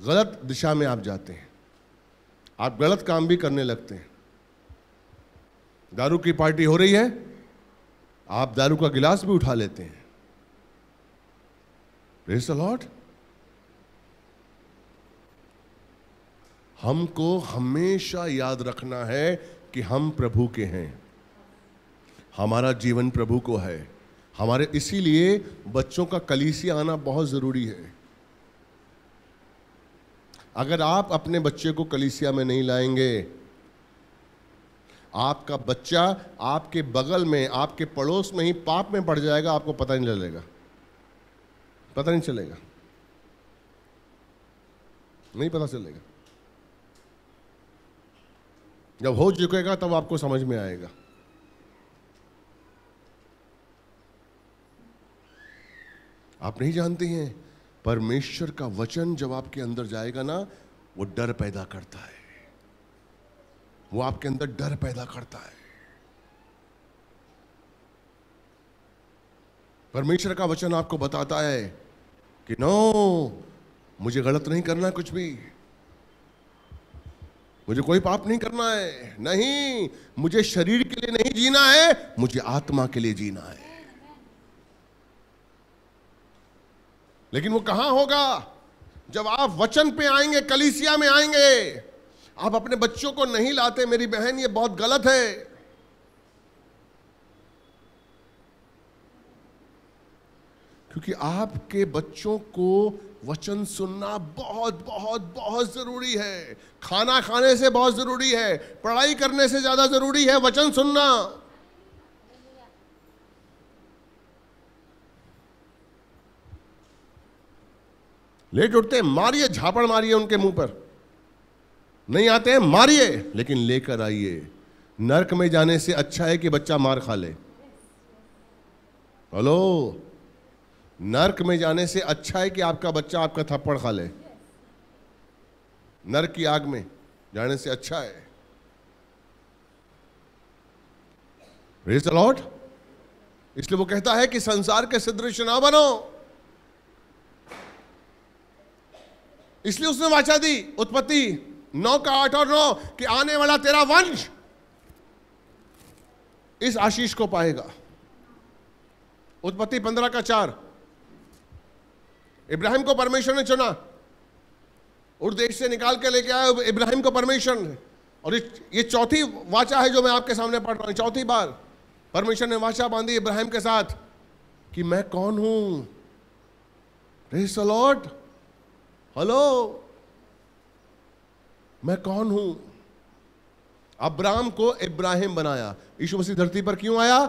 गलत दिशा में आप जाते हैं, आप गलत काम भी करने लगते हैं। दारू की पार्टी हो रही है, आप दारू का गिलास भी उठा लेते हैं। Praise the Lord. हमको हमेशा याद रखना है कि हम प्रभु के हैं, हमारा जीवन प्रभु को है हमारे। इसीलिए बच्चों का कलीसिया आना बहुत ज़रूरी है। अगर आप अपने बच्चे को कलीसिया में नहीं लाएंगे, आपका बच्चा आपके बगल में, आपके पड़ोस में ही पाप में पड़ जाएगा, आपको पता नहीं चलेगा, पता नहीं चलेगा, नहीं पता चलेगा। जब हो चुकेगा तब आपको समझ में आएगा। आप नहीं जानते हैं, परमेश्वर का वचन जब आपके अंदर जाएगा ना, वो डर पैदा करता है, वो आपके अंदर डर पैदा करता है। परमेश्वर का वचन आपको बताता है कि नो, मुझे गलत नहीं करना कुछ भी, मुझे कोई पाप नहीं करना है, नहीं, मुझे शरीर के लिए नहीं जीना है, मुझे आत्मा के लिए जीना है। लेकिन वो कहां होगा? जब आप वचन पे आएंगे, कलीसिया में आएंगे। आप अपने बच्चों को नहीं लाते मेरी बहन, ये बहुत गलत है। क्योंकि आपके बच्चों को वचन सुनना बहुत बहुत बहुत जरूरी है। खाना खाने से बहुत जरूरी है, पढ़ाई करने से ज्यादा जरूरी है वचन सुनना। लेट उठते मारिए, झापड़ मारिए उनके मुंह पर, नहीं आते हैं मारिए, लेकिन लेकर आइए। नर्क में जाने से अच्छा है कि बच्चा मार खा ले। हेलो, नर्क में जाने से अच्छा है कि आपका बच्चा आपका थप्पड़ खा ले। नर्क की आग में जाने से अच्छा है प्रेज द लॉर्ड। इसलिए वो कहता है कि संसार के सदृश ना बनो, इसलिए उसने वाचा दी उत्पत्ति नौ का आठ और नौ कि आने वाला तेरा वंश इस आशीष को पाएगा। उत्पत्ति पंद्रह का चार, इब्राहिम को परमेश्वर ने चुना, उस देश से निकाल के लेके आया इब्राहिम को परमेश्वर ने। और ये चौथी वाचा है जो मैं आपके सामने पढ़ रहा हूं। चौथी बार परमेश्वर ने वाचा बांधी इब्राहिम के साथ कि मैं कौन हूं। Praise the Lord. हेलो, मैं कौन हूं। अब्राम को इब्राहिम बनाया। यीशु मसीह धरती पर क्यों आया?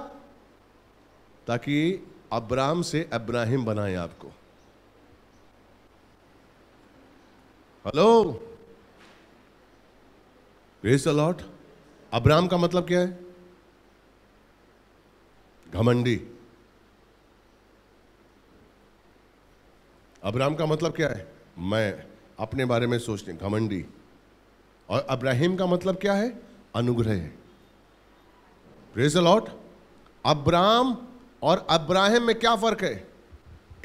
ताकि अब्राम से इब्राहिम बनाए आपको। Hello, praise the Lord. Abram का मतलब क्या है? घमंडी। अब्राम का मतलब क्या है? मैं अपने बारे में सोचने, घमंडी। और इब्राहिम का मतलब क्या है? अनुग्रह। Praise the Lord. अब्राम और इब्राहिम में क्या फर्क है?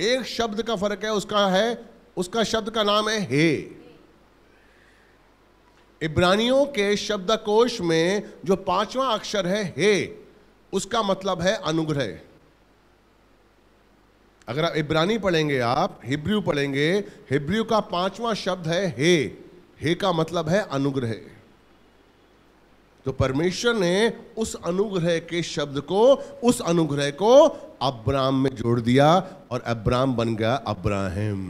एक शब्द का फर्क है, उसका है उसका शब्द का नाम है हे। इब्रानियों के शब्दकोश में जो पांचवा अक्षर है हे, उसका मतलब है अनुग्रह। अगर आप इब्रानी पढ़ेंगे, आप हिब्रू पढ़ेंगे, हिब्रू का पांचवा शब्द है हे। हे का मतलब है अनुग्रह। तो परमेश्वर ने उस अनुग्रह के शब्द को, उस अनुग्रह को अब्राम में जोड़ दिया और अब्राम बन गया Abraham.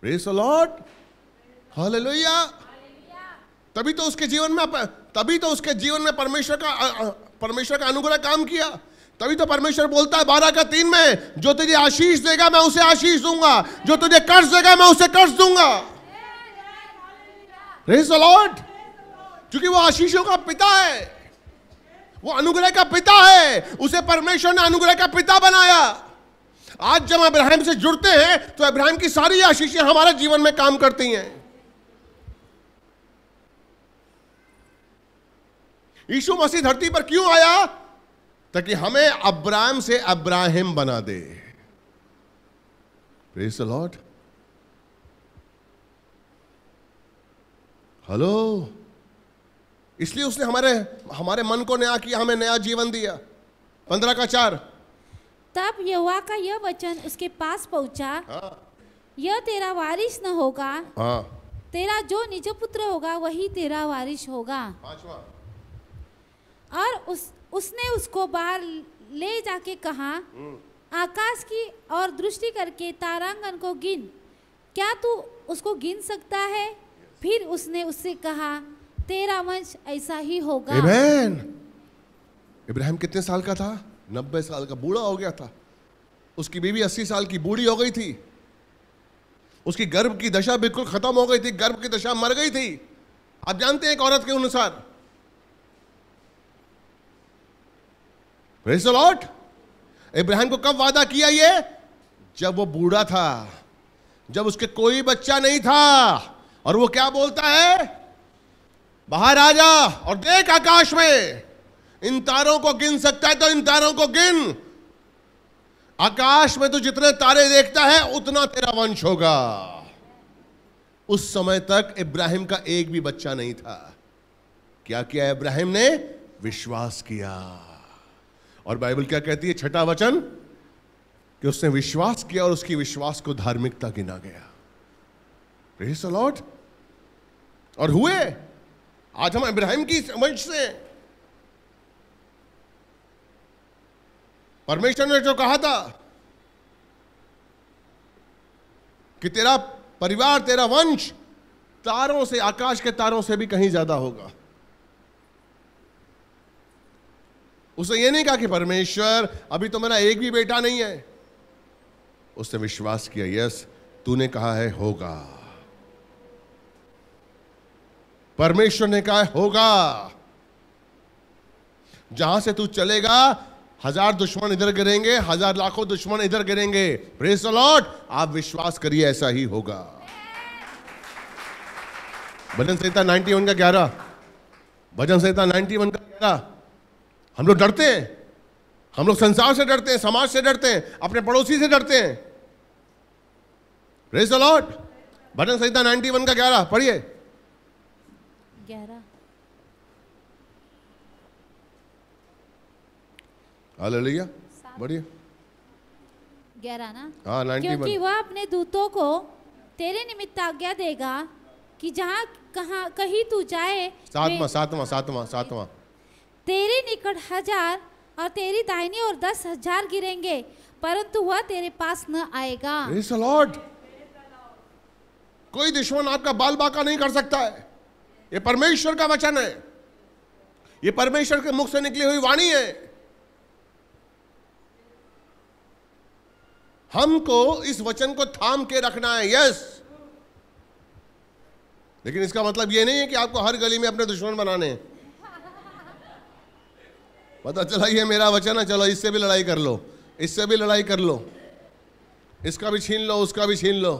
Praise the Lord. Hallelujah. तभी तो उसके जीवन में तभी तो उसके जीवन में परमेश्वर का परमेश्वर का अनुग्रह काम किया। तभी तो परमेश्वर बोलता है बारह का तीन में, जो तुझे आशीष देगा मैं उसे आशीष दूंगा, जो तुझे कर्ज देगा मैं उसे कर्ज दूंगा। Praise the Lord. क्योंकि वो आशीषों का पिता है, वो अनुग्रह का पिता है, उसे परमेश्वर ने अनुग्रह का पिता बनाया। आज जब अब्राहम से जुड़ते हैं तो अब्राहम की सारी आशीषें हमारे जीवन में काम करती हैं। यीशु मसीह धरती पर क्यों आया? ताकि हमें अब्राम से अब्राहिम बना दे। Praise the Lord. हेलो। इसलिए उसने हमारे हमारे मन को नया किया, हमें नया जीवन दिया। पंद्रह का चार, तब यहोवा का यह वचन उसके पास पहुंचा, हाँ। यह तेरा वारिस न होगा, हाँ। तेरा जो निज पुत्र होगा वही तेरा वारिस होगा। पांचवा। और उस उसने उसको बाहर ले जाके कहा, आकाश की और दृष्टि करके तारांगन को गिन, क्या तू उसको गिन सकता है? फिर उसने उससे कहा, तेरा वंश ऐसा ही होगा। आमीन। इब्राहिम कितने साल का था? नब्बे साल का बूढ़ा हो गया था। उसकी बीवी अस्सी साल की बूढ़ी हो गई थी। उसकी गर्भ की दशा बिल्कुल खत्म हो गई थी, गर्भ की दशा मर गई थी। आप जानते हैं एक औरत के अनुसार। Praise the Lord. इब्राहिम को कब वादा किया ये? जब वो बूढ़ा था, जब उसके कोई बच्चा नहीं था। और वो क्या बोलता है? बाहर आ जा और देख आकाश में, इन तारों को गिन सकता है तो इन तारों को गिन। आकाश में तो जितने तारे देखता है उतना तेरा वंश होगा। उस समय तक इब्राहिम का एक भी बच्चा नहीं था। क्या किया इब्राहिम ने? विश्वास किया। और बाइबल क्या कहती है? छठा वचन कि उसने विश्वास किया और उसकी विश्वास को धार्मिकता गिना गया। Praise the Lord. और हुए। आज हम इब्राहिम की वंश से। परमेश्वर ने जो कहा था कि तेरा परिवार, तेरा वंश तारों से, आकाश के तारों से भी कहीं ज्यादा होगा। उसने ये नहीं कहा कि परमेश्वर अभी तो मेरा एक भी बेटा नहीं है। उसने विश्वास किया, यस तूने कहा है होगा। परमेश्वर ने कहा है होगा। जहां से तू चलेगा हजार दुश्मन इधर गिरेंगे, हजार लाखों दुश्मन इधर गिरेंगे। Praise the Lord. आप विश्वास करिए, ऐसा ही होगा। भजन संहिता इक्यानवे का ग्यारह, भजन संहिता इक्यानवे का ना, हम लोग डरते हैं, हम लोग संसार से डरते हैं, समाज से डरते हैं, अपने पड़ोसी से डरते हैं। Praise the Lord. भजन संहिता नाइन्टी वन का ग्यारह पढ़िए। ग्यारह। हालेलुया, बढ़िए। ग्यारह ना, हाँ नाइन्टी वन। क्योंकि वह अपने दूतों को तेरे निमित्त आज्ञा देगा कि जहाँ कहाँ कहीं तू जाए। सातवां सातवां सातवां सातवां। तेरे निकट हजार और तेरी दाहिनी और दस हजार गिरेंगे, परंतु वह तेरे पास न आएगा। Praise the Lord. कोई दुश्मन आपका बाल बाका नहीं कर सकता है। ये परमेश्वर का वचन है, ये परमेश्वर के मुख से निकली हुई वाणी है। हमको इस वचन को थाम के रखना है। यस, लेकिन इसका मतलब ये नहीं है कि आपको हर गली में अपने दुश्मन बनाने हैं। पता चला ये मेरा वचन है, चलो इससे भी लड़ाई कर लो, इससे भी लड़ाई कर लो, इसका भी छीन लो, उसका भी छीन लो।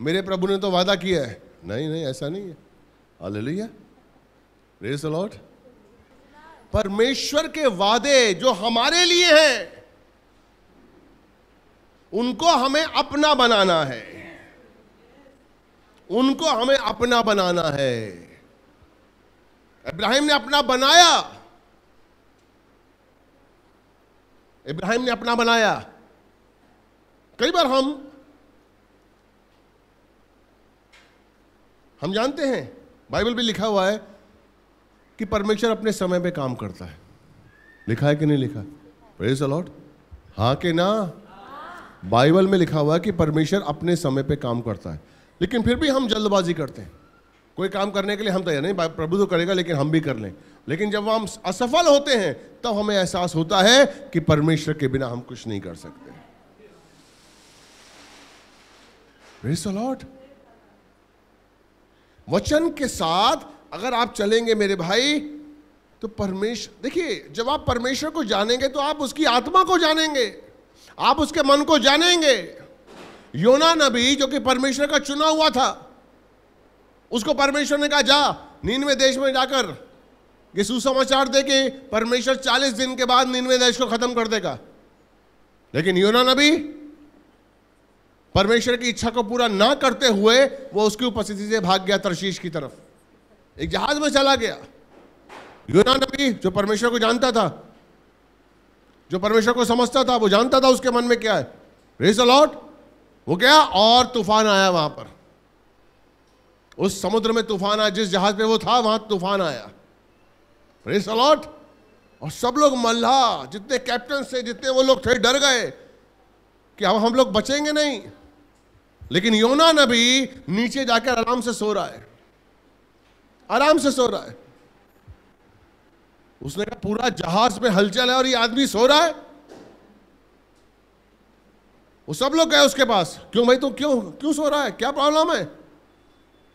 मेरे प्रभु ने तो वादा किया है। नहीं नहीं, ऐसा नहीं है। Hallelujah, praise the Lord. परमेश्वर के वादे जो हमारे लिए हैं, उनको हमें अपना बनाना है, उनको हमें अपना बनाना है। इब्राहिम ने अपना बनाया, इब्राहिम ने अपना बनाया। कई बार हम हम जानते हैं, बाइबल भी लिखा हुआ है कि परमेश्वर अपने समय पे काम करता है। लिखा है कि नहीं लिखा? Praise the Lord. हाँ कि ना? बाइबल में लिखा हुआ है कि परमेश्वर अपने समय पे काम करता है, लेकिन फिर भी हम जल्दबाजी करते हैं। कोई काम करने के लिए हम तैयार नहीं, प्रभु तो करेगा लेकिन हम भी कर लें। लेकिन जब हम असफल होते हैं तब तो हमें एहसास होता है कि परमेश्वर के बिना हम कुछ नहीं कर सकते। Praise the Lord. वचन के साथ अगर आप चलेंगे मेरे भाई, तो परमेश्वर, देखिए जब आप परमेश्वर को जानेंगे तो आप उसकी आत्मा को जानेंगे, आप उसके मन को जानेंगे। योना नबी जो कि परमेश्वर का चुना हुआ था, उसको परमेश्वर ने कहा जा नीनवे देश में जाकर ये सुसमाचार दे के परमेश्वर चालीस दिन के बाद नीनवे देश को खत्म कर देगा। लेकिन योना नबी परमेश्वर की इच्छा को पूरा ना करते हुए वो उसकी उपस्थिति से भाग गया तरशीश की तरफ, एक जहाज में चला गया। योना नबी जो परमेश्वर को जानता था, जो परमेश्वर को समझता था, वो जानता था उसके मन में क्या है। Praise the Lord. वो गया और तूफान आया वहां पर, उस समुद्र में तूफान आया, जिस जहाज पे वो था वहां तूफान आया। Praise the Lord. और सब लोग मल्लाह, जितने कैप्टन थे, जितने वो लोग थे, डर गए कि अब हम लोग बचेंगे नहीं। लेकिन योना नबी नीचे जाकर आराम से सो रहा है, आराम से सो रहा है। उसने कहा पूरा जहाज में हलचल है और ये आदमी सो रहा है। वो सब लोग गए उसके पास, क्यों भाई तू तो क्यों क्यों सो रहा है, क्या प्रॉब्लम है,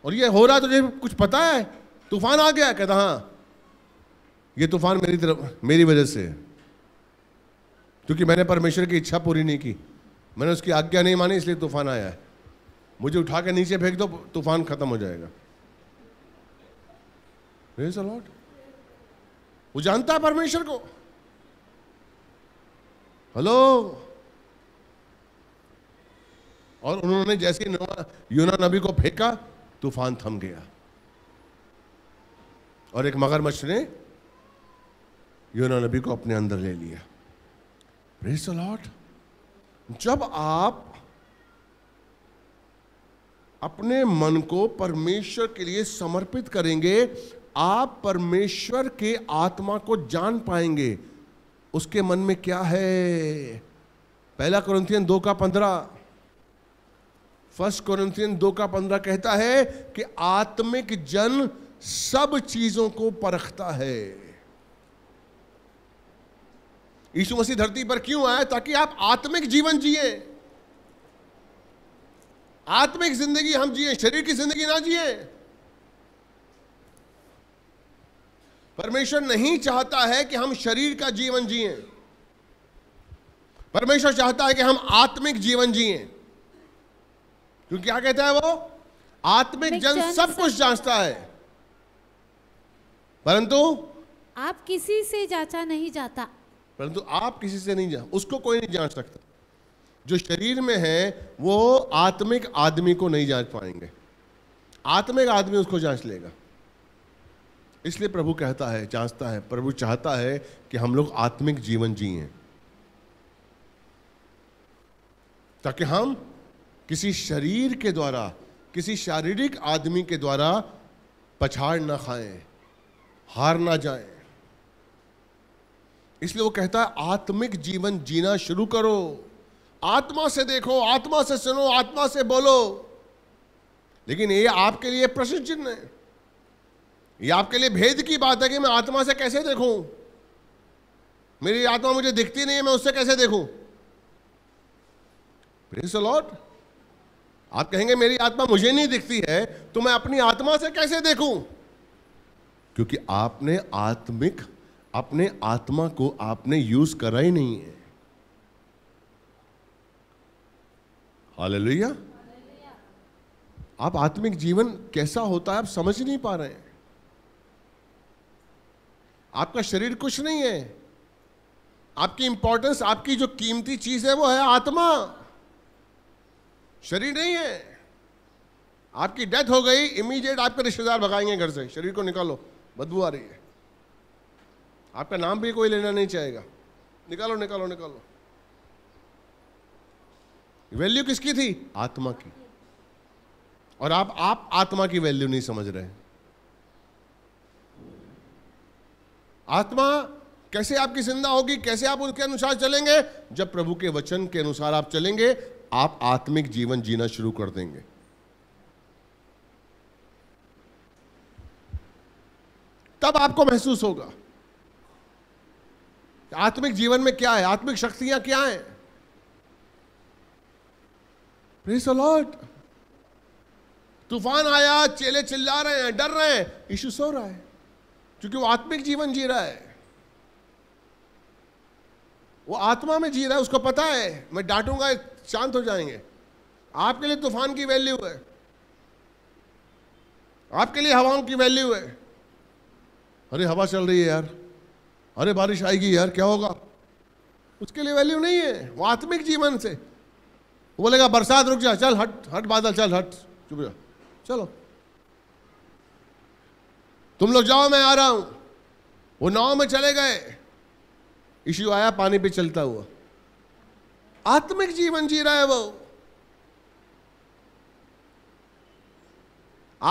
और ये हो रहा है तुझे कुछ पता है, तूफान आ गया? कहता हाँ, ये तूफान मेरी तरफ मेरी वजह से है, क्योंकि मैंने परमेश्वर की इच्छा पूरी नहीं की, मैंने उसकी आज्ञा नहीं मानी, इसलिए तूफान आया है। मुझे उठा के नीचे फेंक दो, तूफान खत्म हो जाएगा। Praise the Lord. वो जानता है परमेश्वर को। हेलो। और उन्होंने जैसे योना नबी को फेंका, तूफान थम गया और एक मगरमच्छ ने योना नबी को अपने अंदर ले लिया। Praise the lord. जब आप अपने मन को परमेश्वर के लिए समर्पित करेंगे, आप परमेश्वर के आत्मा को जान पाएंगे, उसके मन में क्या है। पहला कुरिन्थियन दो का पंद्रह, फर्स्ट कुरिन्थियन दो का पंद्रह कहता है कि आत्मिक जन सब चीजों को परखता है। यीशु मसीह धरती पर क्यों आए? ताकि आप आत्मिक जीवन जिए, आत्मिक जिंदगी हम जिए, शरीर की जिंदगी ना जिए। परमेश्वर नहीं चाहता है कि हम शरीर का जीवन जिए, परमेश्वर चाहता है कि हम आत्मिक जीवन जिए। क्योंकि क्या कहता है वो, आत्मिक जन सब कुछ जांचता है परंतु आप किसी से जांचा नहीं जाता, परंतु आप किसी से नहीं जांच, उसको कोई नहीं जांच सकता। जो शरीर में है वो आत्मिक आदमी को नहीं जांच पाएंगे, आत्मिक आदमी उसको जांच लेगा। इसलिए प्रभु कहता है, जांचता है, प्रभु चाहता है कि हम लोग आत्मिक जीवन जिए, ताकि हम किसी शरीर के द्वारा, किसी शारीरिक आदमी के द्वारा पछाड़ ना खाएं, हार ना जाएं। इसलिए वो कहता है आत्मिक जीवन जीना शुरू करो, आत्मा से देखो, आत्मा से सुनो, आत्मा से बोलो। लेकिन ये आपके लिए प्रश्न चिन्ह है, ये आपके लिए भेद की बात है कि मैं आत्मा से कैसे देखूं, मेरी आत्मा मुझे दिखती नहीं है, मैं उससे कैसे देखूं। Praise the Lord. आप कहेंगे मेरी आत्मा मुझे नहीं दिखती है तो मैं अपनी आत्मा से कैसे देखूं, क्योंकि आपने आत्मिक, अपने आत्मा को आपने यूज करा ही नहीं है। हालेलुया। आप आत्मिक जीवन कैसा होता है आप समझ नहीं पा रहे हैं। आपका शरीर कुछ नहीं है, आपकी इंपॉर्टेंस, आपकी जो कीमती चीज है वो है आत्मा, शरीर नहीं है। आपकी डेथ हो गई, इमीडिएट आपके रिश्तेदार भगाएंगे घर से, शरीर को निकालो, बदबू आ रही है, आपका नाम भी कोई लेना नहीं चाहेगा, निकालो निकालो निकालो। वैल्यू किसकी थी? आत्मा की। और आप आप आत्मा की वैल्यू नहीं समझ रहे। आत्मा कैसे आपकी जिंदा होगी, कैसे आप उसके अनुसार चलेंगे? जब प्रभु के वचन के अनुसार आप चलेंगे, आप आत्मिक जीवन जीना शुरू कर देंगे। तब आपको महसूस होगा आत्मिक जीवन में क्या है, आत्मिक शक्तियां क्या हैं। Praise the lord. तूफान आया, चेले चिल्ला रहे हैं, डर रहे हैं, यीशु सो रहा है, क्योंकि वो आत्मिक जीवन जी रहा है, वो आत्मा में जी रहा है। उसको पता है मैं डांटूंगा शांत हो जाएंगे। आपके लिए तूफान की वैल्यू है, आपके लिए हवाओं की वैल्यू है। अरे हवा चल रही है यार, अरे बारिश आएगी यार, क्या होगा, उसके लिए वैल्यू नहीं है। वो आत्मिक जीवन से वो बोलेगा बरसात रुक जा, चल हट हट बादल, चल हट, चुप जा, चलो तुम लोग जाओ मैं आ रहा हूं। वो नाव में चले गए, यीशु आया पानी पे चलता हुआ, आत्मिक जीवन जी रहा है वो।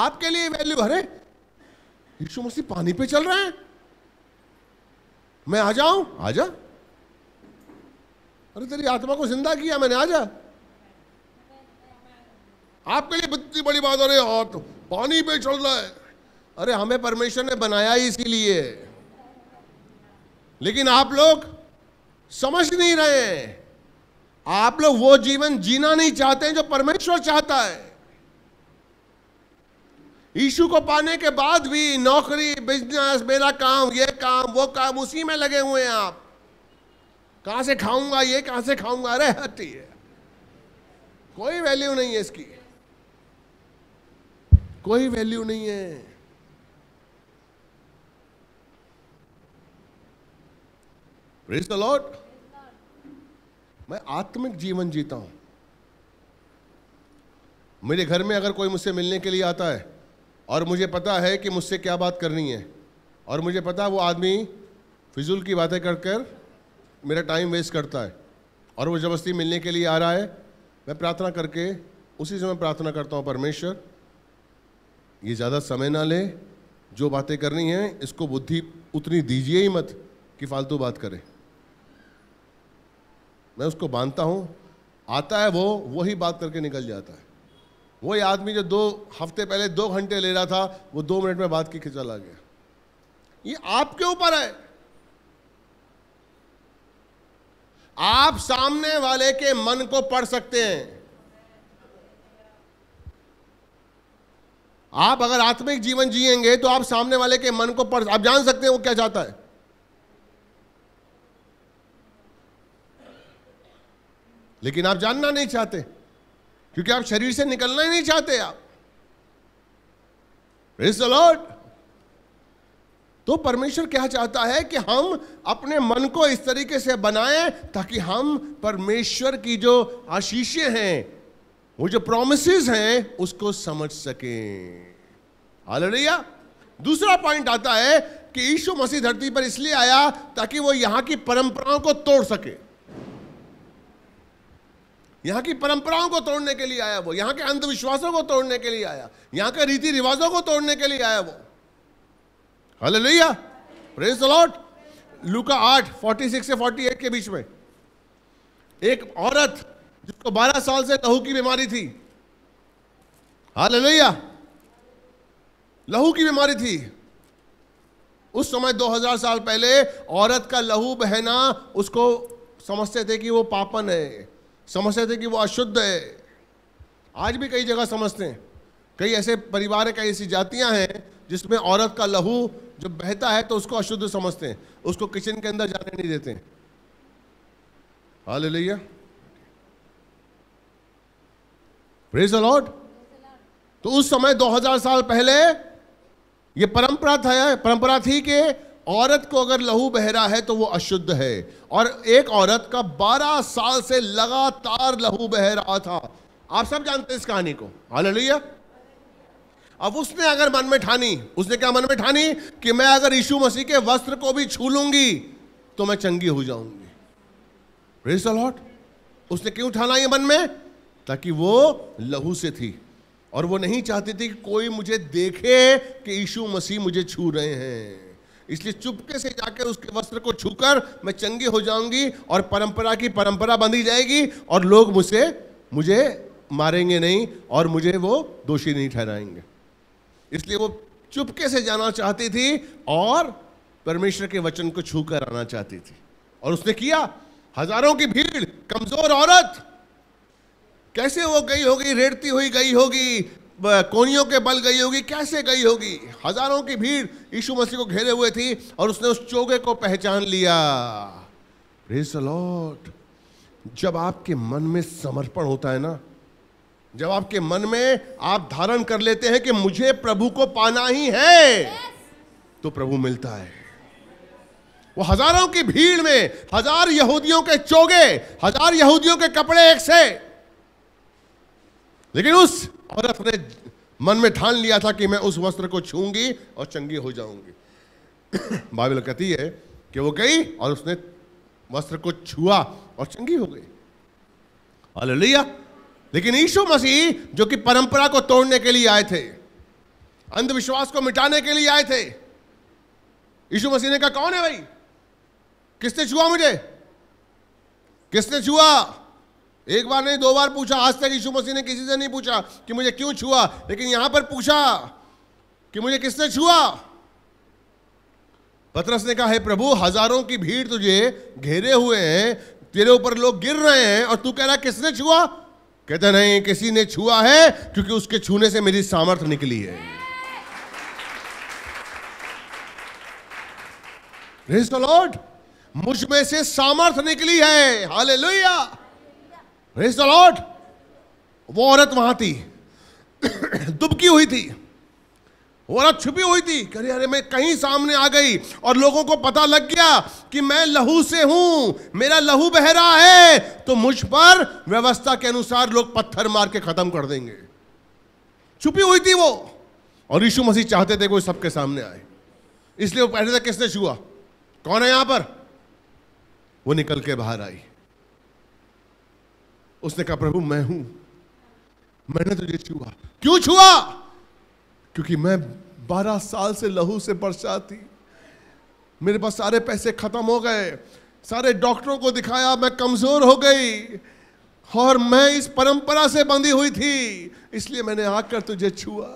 आपके लिए वैल्यू, अरे यीशु मसीह पानी पे चल रहा है, मैं आ जाऊं? आ जा, अरे तेरी आत्मा को जिंदा किया मैंने, आ जा। आपके लिए इतनी बड़ी बात हो रही है, और तो पानी पे चल रहा है, अरे हमें परमेश्वर ने बनाया ही इसीलिए, लेकिन आप लोग समझ नहीं रहे हैं। आप लोग वो जीवन जीना नहीं चाहते हैं जो परमेश्वर चाहता है। यीशु को पाने के बाद भी नौकरी, बिजनेस, मेरा काम, ये काम, वो काम, उसी में लगे हुए हैं आप। कहां से खाऊंगा ये, कहां से खाऊंगा, अरे हटी है, कोई वैल्यू नहीं है इसकी, कोई वैल्यू नहीं है। Praise the Lord. मैं आत्मिक जीवन जीता हूं। मेरे घर में अगर कोई मुझसे मिलने के लिए आता है और मुझे पता है कि मुझसे क्या बात करनी है, और मुझे पता है वो आदमी फिजूल की बातें कर कर मेरा टाइम वेस्ट करता है, और वो जबरदस्ती मिलने के लिए आ रहा है, मैं प्रार्थना करके उसी समय प्रार्थना करता हूँ, परमेश्वर ये ज़्यादा समय ना ले, जो बातें करनी है इसको बुद्धि उतनी दीजिए ही मत कि फालतू बात करे। मैं उसको बांधता हूँ, आता है वो वही बात करके निकल जाता है। वही आदमी जो दो हफ्ते पहले दो घंटे ले रहा था, वो दो मिनट में बात की चला गया। ये आपके ऊपर है, आप सामने वाले के मन को पढ़ सकते हैं। आप अगर आत्मिक जीवन जिएंगे तो आप सामने वाले के मन को पढ़, आप जान सकते हैं वो क्या चाहता है। लेकिन आप जानना नहीं चाहते, क्योंकि आप शरीर से निकलना ही नहीं चाहते आप। Praise the Lord. तो परमेश्वर क्या चाहता है कि हम अपने मन को इस तरीके से बनाएं ताकि हम परमेश्वर की जो आशीषें हैं, वो जो प्रॉमिसेस हैं, उसको समझ सकें। हालेलुया। दूसरा पॉइंट आता है कि यीशु मसीह धरती पर इसलिए आया ताकि वो यहां की परंपराओं को तोड़ सके। यहां की परंपराओं को तोड़ने के लिए आया वो, यहां के अंधविश्वासों को तोड़ने के लिए आया, यहां के रीति रिवाजों को तोड़ने के लिए आया वो। Hallelujah, praise the lord. लूका आठ फोर्टी सिक्स से फोर्टी एट के बीच में एक औरत जिसको बारह साल से लहू की बीमारी थी, हालेलुया, लहू की बीमारी थी। उस समय दो हज़ार साल पहले औरत का लहू बहना, उसको समझते थे कि वो पापन है, समझते थे कि वो अशुद्ध है। आज भी कई जगह समझते हैं, कई ऐसे परिवार, कई ऐसी जातियां हैं जिसमें औरत का लहू जब बहता है तो उसको अशुद्ध समझते हैं, उसको किचन के अंदर जाने नहीं देते हैं। Hallelujah, praise the Lord. तो उस समय दो हज़ार साल पहले ये परंपरा था परंपरा थी कि औरत को अगर लहू बह रहा है तो वो अशुद्ध है। और एक औरत का बारह साल से लगातार लहू बह रहा था। आप सब जानते हैं इस कहानी को। हालेलुया। अब उसने अगर मन में ठानी, उसने क्या मन में ठानी कि मैं अगर यीशु मसीह के वस्त्र को भी छू लूंगी तो मैं चंगी हो जाऊंगी। Praise the lord. उसने क्यों ठाना ये मन में? ताकि वो लहू से थी और वो नहीं चाहती थी कि कोई मुझे देखे कि यीशु मसीह मुझे छू रहे हैं, इसलिए चुपके से जाकर उसके वस्त्र को छूकर मैं चंगी हो जाऊंगी और परंपरा की परंपरा बंधी जाएगी और लोग मुझसे मुझे मारेंगे नहीं और मुझे वो दोषी नहीं ठहराएंगे। इसलिए वो चुपके से जाना चाहती थी और परमेश्वर के वचन को छूकर आना चाहती थी, और उसने किया। हजारों की भीड़, कमजोर औरत कैसे वो गई होगी, रेड़ती हुई गई होगी, कोनियों के बल गई होगी, कैसे गई होगी। हजारों की भीड़ यीशु मसीह को घेरे हुए थी और उसने उस चोगे को पहचान लिया। Praise the lord. जब आपके मन में समर्पण होता है ना, जब आपके मन में आप धारण कर लेते हैं कि मुझे प्रभु को पाना ही है, तो प्रभु मिलता है। वो हजारों की भीड़ में, हजार यहूदियों के चोगे, हजार यहूदियों के कपड़े एक से, लेकिन उस औरत ने मन में ठान लिया था कि मैं उस वस्त्र को छूंगी और चंगी हो जाऊंगी। बाइबल कहती है कि वो गई और उसने वस्त्र को छुआ और चंगी हो गई। हालेलुया। लेकिन यीशु मसीह जो कि परंपरा को तोड़ने के लिए आए थे, अंधविश्वास को मिटाने के लिए आए थे, यीशु मसीह ने कहा कौन है भाई, किसने छुआ मुझे, किसने छुआ? एक बार नहीं, दो बार पूछा। आज तक यीशु मसीह ने किसी से नहीं पूछा कि मुझे क्यों छुआ, लेकिन यहां पर पूछा कि मुझे किसने छुआ। पतरस ने कहा, हे प्रभु, हजारों की भीड़ तुझे घेरे हुए हैं, तेरे ऊपर लोग गिर रहे हैं और तू कह रहा किसने छुआ। कहता नहीं, किसी ने छुआ है, क्योंकि उसके छूने से मेरी सामर्थ निकली है। Praise the lord. मुझ में से सामर्थ निकली है। Hallelujah, praise the Lord. वो औरत वहां थी, दुबकी हुई थी, वो औरत छुपी हुई थी। कह रही, अरे मैं कहीं सामने आ गई और लोगों को पता लग गया कि मैं लहू से हूं, मेरा लहू बह रहा है, तो मुझ पर व्यवस्था के अनुसार लोग पत्थर मार के खत्म कर देंगे। छुपी हुई थी वो, और यीशु मसीह चाहते थे कोई सबके सामने आए, इसलिए वो पहले तक किसने छुआ, कौन है यहां पर। वो निकल के बाहर आई, उसने कहा, प्रभु मैं हूं, मैंने तुझे छुआ। क्यों छुआ? क्योंकि मैं बारह साल से लहू से परेशान थी, मेरे पास सारे पैसे खत्म हो गए, सारे डॉक्टरों को दिखाया, मैं कमजोर हो गई और मैं इस परंपरा से बंधी हुई थी, इसलिए मैंने आकर तुझे छुआ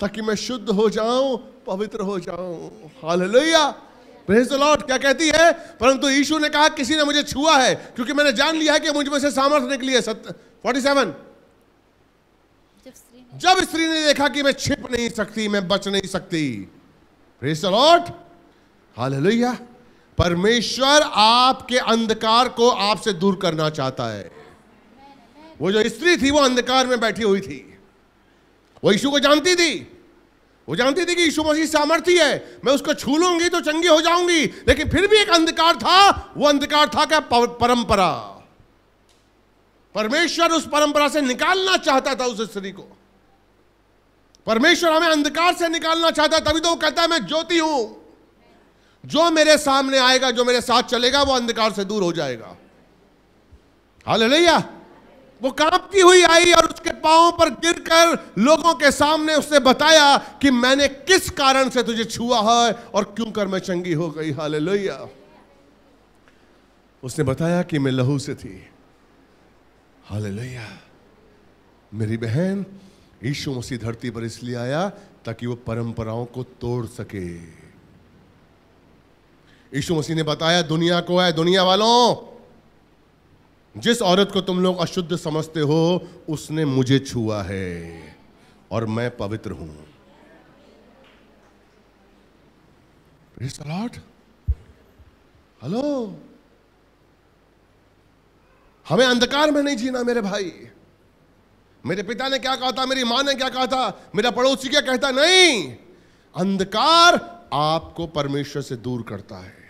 ताकि मैं शुद्ध हो जाऊं, पवित्र हो जाऊं। Hallelujah, praise the lord. क्या कहती है, परंतु यीशु ने कहा किसी ने मुझे छुआ है, क्योंकि मैंने जान लिया है कि मुझ में से सामर्थ निकली है। सत, सैंतालीस जब स्त्री ने देखा कि मैं छिप नहीं सकती, मैं बच नहीं सकती। Praise the Lord. हालेलुया। परमेश्वर आपके अंधकार को आपसे दूर करना चाहता है। वो जो स्त्री थी वो अंधकार में बैठी हुई थी, वो यीशु को जानती थी, वो जानती थी कि यीशु मसीह सामर्थी है, मैं उसको छू लूंगी तो चंगी हो जाऊंगी, लेकिन फिर भी एक अंधकार था, वो अंधकार था क्या? परंपरा। परमेश्वर उस परंपरा से निकालना चाहता था उस स्त्री को, परमेश्वर हमें अंधकार से निकालना चाहता, तभी तो वो कहता है मैं ज्योति हूं, जो मेरे सामने आएगा, जो मेरे साथ चलेगा, वो अंधकार से दूर हो जाएगा। हालेलुया। वो कांपती हुई आई और उसके पांव पर गिरकर लोगों के सामने उसने बताया कि मैंने किस कारण से तुझे छुआ है और क्यों कर मैं चंगी हो गई। हालेलुया। उसने बताया कि मैं लहू से थी। हालेलुया। मेरी बहन, यीशु मसीह धरती पर इसलिए आया ताकि वो परंपराओं को तोड़ सके। यीशु मसीह ने बताया दुनिया को, है दुनिया वालों, जिस औरत को तुम लोग अशुद्ध समझते हो उसने मुझे छुआ है और मैं पवित्र हूं। Praise the Lord. हेलो, हमें अंधकार में नहीं जीना मेरे भाई। मेरे पिता ने क्या कहा था, मेरी मां ने क्या कहा था, मेरा पड़ोसी क्या कहता, नहीं। अंधकार आपको परमेश्वर से दूर करता है,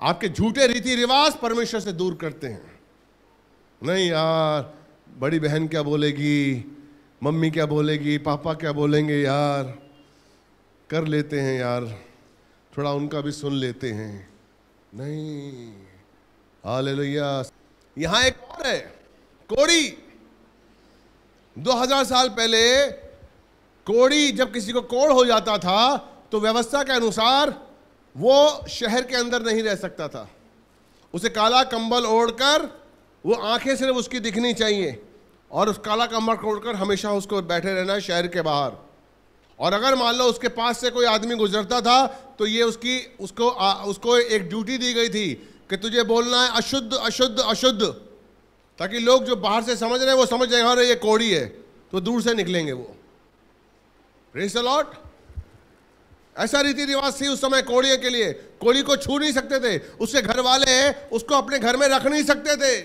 आपके झूठे रीति रिवाज परमेश्वर से दूर करते हैं। नहीं यार, बड़ी बहन क्या बोलेगी, मम्मी क्या बोलेगी, पापा क्या बोलेंगे, यार कर लेते हैं यार, थोड़ा उनका भी सुन लेते हैं। नहीं। हालेलुया। यहां एक और है, कोड़ी। दो हज़ार साल पहले कोड़ी, जब किसी को कोढ़ हो जाता था तो व्यवस्था के अनुसार वो शहर के अंदर नहीं रह सकता था। उसे काला कंबल ओढ़कर, वो आंखें सिर्फ उसकी दिखनी चाहिए और उस काला कंबल को ओढ़कर हमेशा उसको बैठे रहना है शहर के बाहर। और अगर मान लो उसके पास से कोई आदमी गुजरता था तो ये उसकी उसको आ, उसको एक ड्यूटी दी गई थी कि तुझे बोलना है अशुद्ध अशुद्ध अशुद्ध, ताकि लोग जो बाहर से समझ रहे हैं वो समझ जाएंगे अरे ये कोढ़ी है, तो दूर से निकलेंगे वो। Praise the lord. ऐसा रीति रिवाज थी उस समय कोढ़ियों के लिए। कोढ़ी को छू नहीं सकते थे, उसके घर वाले उसको अपने घर में रख नहीं सकते थे,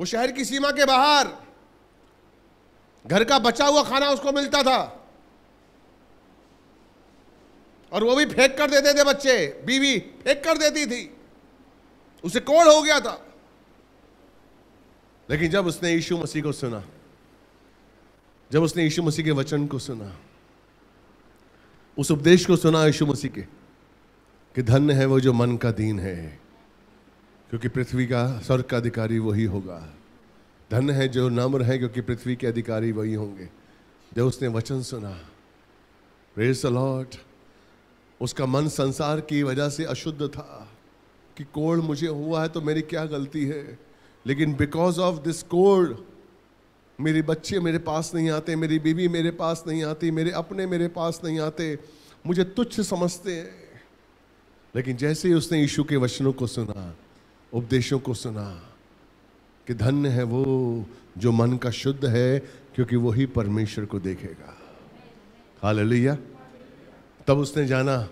वो शहर की सीमा के बाहर। घर का बचा हुआ खाना उसको मिलता था और वो भी फेंक कर देते थे बच्चे, बीवी फेंक कर देती थी, उसे कोढ़ हो गया था। लेकिन जब उसने यीशु मसीह को सुना, जब उसने यीशु मसीह के वचन को सुना, उस उपदेश को सुना यीशु मसीह के, कि धन्य है वो जो मन का दीन है क्योंकि पृथ्वी का, स्वर्ग का अधिकारी वही होगा। धन्य है जो नम्र है क्योंकि पृथ्वी के अधिकारी वही होंगे। जब उसने वचन सुना, प्रेज़ द लॉर्ड, उसका मन संसार की वजह से अशुद्ध था कि कोढ़ मुझे हुआ है तो मेरी क्या गलती है, लेकिन बिकॉज ऑफ दिस कोढ़ मेरे बच्चे मेरे पास नहीं आते, मेरी बीवी मेरे पास नहीं आती, मेरे अपने मेरे पास नहीं आते, मुझे तुच्छ समझते हैं। लेकिन जैसे ही उसने यीशु के वचनों को सुना, उपदेशों को सुना कि धन्य है वो जो मन का शुद्ध है क्योंकि वही परमेश्वर को देखेगा। हालेलुया। तब उसने जाना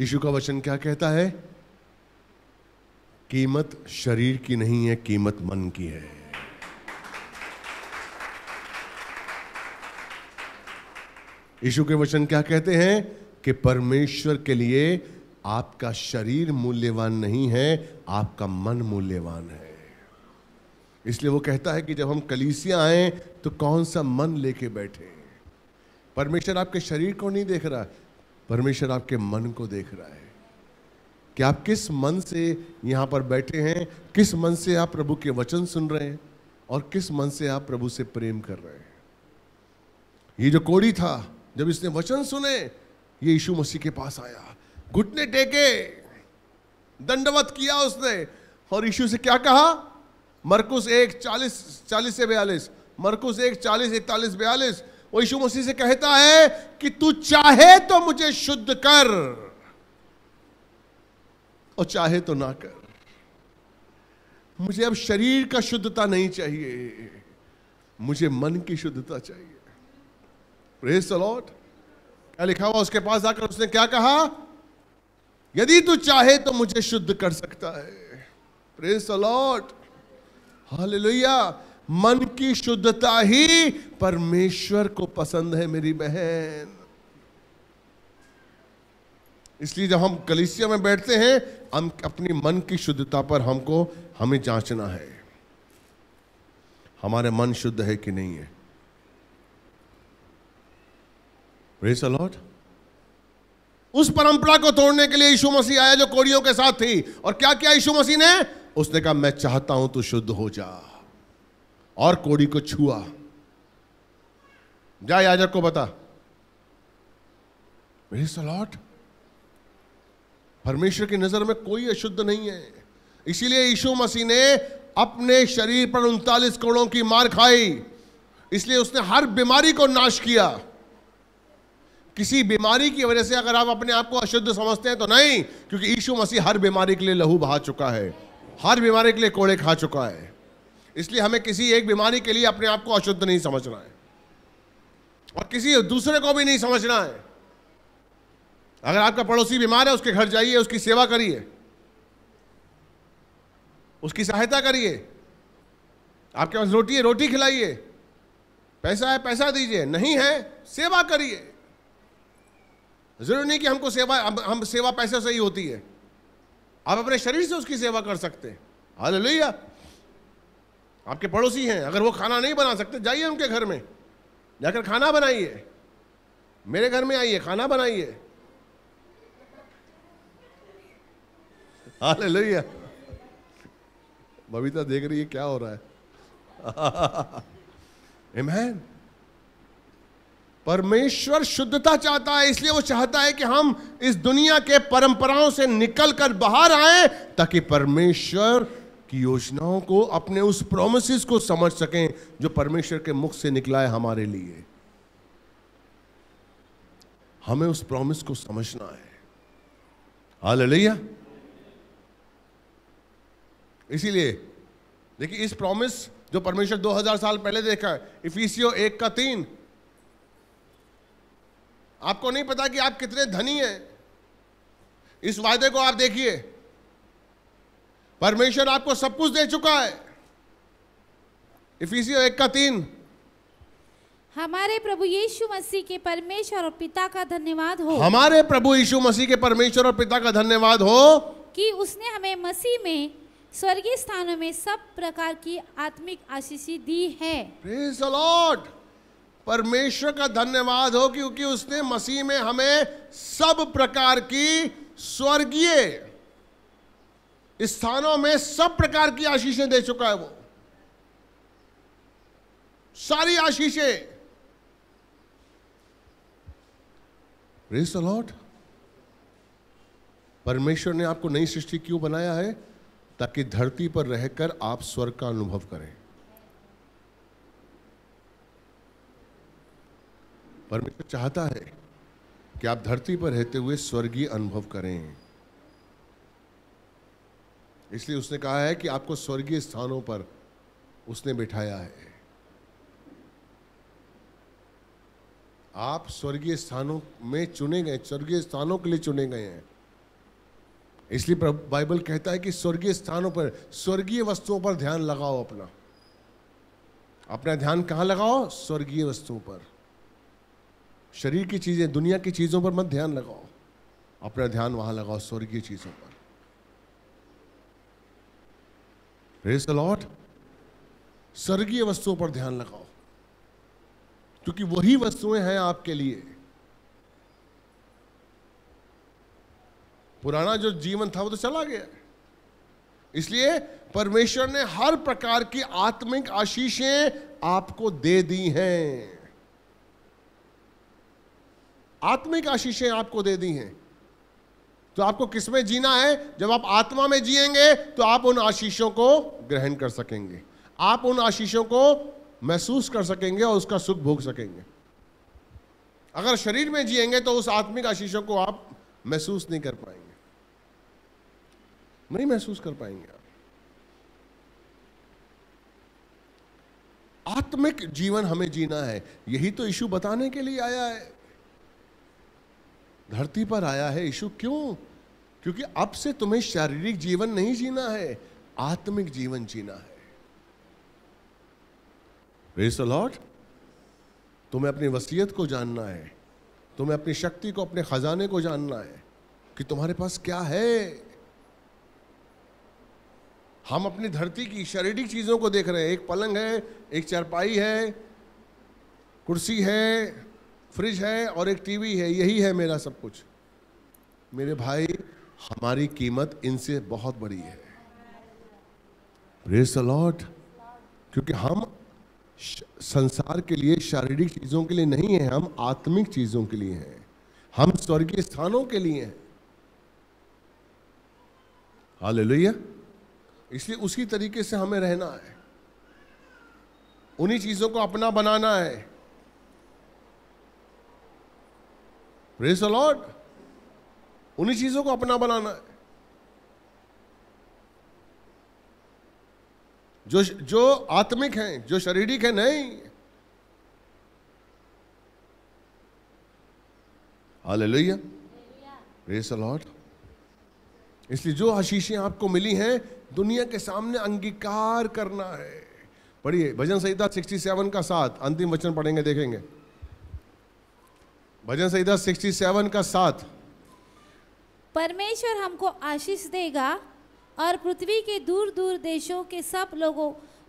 यीशु का वचन क्या कहता है, कीमत शरीर की नहीं है, कीमत मन की है। यीशु के वचन क्या कहते हैं कि परमेश्वर के लिए आपका शरीर मूल्यवान नहीं है, आपका मन मूल्यवान है। इसलिए वो कहता है कि जब हम कलीसिया आए तो कौन सा मन लेके बैठे। परमेश्वर आपके शरीर को नहीं देख रहा, परमेश्वर आपके मन को देख रहा है कि आप किस मन से यहाँ पर बैठे हैं, किस मन से आप प्रभु के वचन सुन रहे हैं और किस मन से आप प्रभु से प्रेम कर रहे हैं। ये जो कोढ़ी था, जब इसने वचन सुने, ये यीशु मसीह के पास आया, घुटने टेके, दंडवत किया उसने और यीशु से क्या कहा, मरकुस एक चालीस चालीस से बयालीस, मरकुस एक चालीस इकतालीस बयालीस, वो यीशु मसीह से कहता है कि तू चाहे तो मुझे शुद्ध कर और चाहे तो ना कर। मुझे अब शरीर का शुद्धता नहीं चाहिए, मुझे मन की शुद्धता चाहिए। Praise the lord. क्या लिखा हुआ, उसके पास आकर उसने क्या कहा, यदि तू चाहे तो मुझे शुद्ध कर सकता है। Praise the Lord. हालेलुया। मन की शुद्धता ही परमेश्वर को पसंद है मेरी बहन। इसलिए जब हम कलीसिया में बैठते हैं हम अपनी मन की शुद्धता पर हमको हमें जांचना है, हमारे मन शुद्ध है कि नहीं है। Praise the lord. उस परंपरा को तोड़ने के लिए यीशु मसीह आया जो कोढ़ियों के साथ थी, और क्या किया यीशु मसीह ने? उसने कहा मैं चाहता हूं तू शुद्ध हो जा, और कोढ़ी को छुआ। जा याजक को बता। Praise the Lord. परमेश्वर की नजर में कोई अशुद्ध नहीं है। इसीलिए यीशु मसीह ने अपने शरीर पर उनतालीस कोड़ों की मार खाई, इसलिए उसने हर बीमारी को नाश किया। किसी बीमारी की वजह से अगर आप अपने आप को अशुद्ध समझते हैं तो नहीं, क्योंकि यीशु मसीह हर बीमारी के लिए लहू बहा चुका है, हर बीमारी के लिए कोड़े खा चुका है। इसलिए हमें किसी एक बीमारी के लिए अपने आप को अशुद्ध नहीं समझना है, और किसी दूसरे को भी नहीं समझना है। अगर आपका पड़ोसी बीमार है उसके घर जाइए, उसकी सेवा करिए, उसकी सहायता करिए। आपके पास रोटी है, रोटी खिलाइए, पैसा है, पैसा दीजिए, नहीं है सेवा करिए। जरूरी नहीं कि हमको सेवा हम सेवा पैसे से ही होती है, आप अपने शरीर से उसकी सेवा कर सकते हैं। हालेलुया। आपके पड़ोसी हैं, अगर वो खाना नहीं बना सकते जाइए उनके घर में, जाकर खाना बनाइए। मेरे घर में आइए, खाना बनाइए। हालेलुया। बबीता देख रही है क्या हो रहा है। आमेन। परमेश्वर शुद्धता चाहता है, इसलिए वो चाहता है कि हम इस दुनिया के परंपराओं से निकलकर बाहर आए, ताकि परमेश्वर की योजनाओं को, अपने उस प्रोमिसेस को समझ सकें जो परमेश्वर के मुख से निकला है हमारे लिए। हमें उस प्रोमिस को समझना है। हालेलुया। इसीलिए देखिए इस प्रॉमिस जो परमेश्वर दो हज़ार साल पहले देखा है, इफिसियों एक का तीन। आपको नहीं पता कि आप कितने धनी हैं। इस वायदे को आप देखिए, परमेश्वर आपको सब कुछ दे चुका है। इफिसियों एक का तीन। हमारे प्रभु यीशु मसीह के परमेश्वर और पिता का धन्यवाद हो। हमारे प्रभु यीशु मसीह के परमेश्वर और पिता का धन्यवाद हो कि उसने हमें मसीह में स्वर्गीय स्थानों में सब प्रकार की आत्मिक आशीषें दी है। Praise the Lord. परमेश्वर का धन्यवाद हो क्योंकि उसने मसीह में हमें सब प्रकार की स्वर्गीय स्थानों में सब प्रकार की आशीषें दे चुका है। वो सारी आशीषें। Praise the Lord. परमेश्वर ने आपको नई सृष्टि क्यों बनाया है? ताकि धरती पर रहकर आप स्वर्ग का अनुभव करें। परमेश्वर चाहता है कि आप धरती पर रहते हुए स्वर्गीय अनुभव करें। इसलिए उसने कहा है कि आपको स्वर्गीय स्थानों पर उसने बिठाया है। आप स्वर्गीय स्थानों में चुने गए, स्वर्गीय स्थानों के लिए चुने गए हैं। इसलिए बाइबल कहता है कि स्वर्गीय स्थानों पर, स्वर्गीय वस्तुओं पर ध्यान लगाओ। अपना अपना ध्यान कहाँ लगाओ? स्वर्गीय वस्तुओं पर। शरीर की चीज़ें, दुनिया की चीज़ों पर मत ध्यान लगाओ, अपना ध्यान वहाँ लगाओ, स्वर्गीय चीज़ों पर। Praise the lord. स्वर्गीय वस्तुओं पर ध्यान लगाओ, क्योंकि वही वस्तुएं हैं आपके लिए। पुराना जो जीवन था वो तो चला गया। इसलिए परमेश्वर ने हर प्रकार की आत्मिक आशीषें आपको दे दी हैं। आत्मिक आशीषें आपको दे दी हैं। तो आपको किसमें जीना है? जब आप आत्मा में जिएंगे तो आप उन आशीषों को ग्रहण कर सकेंगे, आप उन आशीषों को महसूस कर सकेंगे और उसका सुख भोग सकेंगे। अगर शरीर में जिएंगे तो उस आत्मिक आशीषों को आप महसूस नहीं कर पाएंगे, नहीं महसूस कर पाएंगे आप। आत्मिक जीवन हमें जीना है, यही तो यीशु बताने के लिए आया है, धरती पर आया है यीशु। क्यों? क्योंकि अब से तुम्हें शारीरिक जीवन नहीं जीना है, आत्मिक जीवन जीना है। Praise the lord. तुम्हें अपनी वसीयत को जानना है, तुम्हें अपनी शक्ति को, अपने खजाने को जानना है कि तुम्हारे पास क्या है। हम अपनी धरती की शारीरिक चीज़ों को देख रहे हैं, एक पलंग है, एक चारपाई है, कुर्सी है, फ्रिज है और एक टीवी है, यही है मेरा सब कुछ। मेरे भाई, हमारी कीमत इनसे बहुत बड़ी है। Praise the Lord. क्योंकि हम संसार के लिए, शारीरिक चीज़ों के लिए नहीं हैं, हम आत्मिक चीज़ों के लिए हैं, हम स्वर्गीय स्थानों के लिए हैं। हालेलुया। इसलिए उसी तरीके से हमें रहना है, उन्हीं चीज़ों को अपना बनाना है। Praise the lord. उन्हीं चीज़ों को अपना बनाना है जो जो आत्मिक हैं, जो शारीरिक हैं नहीं। हालेलुया। Praise the Lord. इसलिए जो आशीषें आपको मिली हैं, दुनिया के सामने अंगीकार करना है। पढ़िए भजन संहिता सड़सठ का सात, अंतिम वचन पढ़ेंगे, देखेंगे भजन संहिता सड़सठ का सात। परमेश्वर हमको आशीष देगा और पृथ्वी के दूर दूर देशों के सब लोगों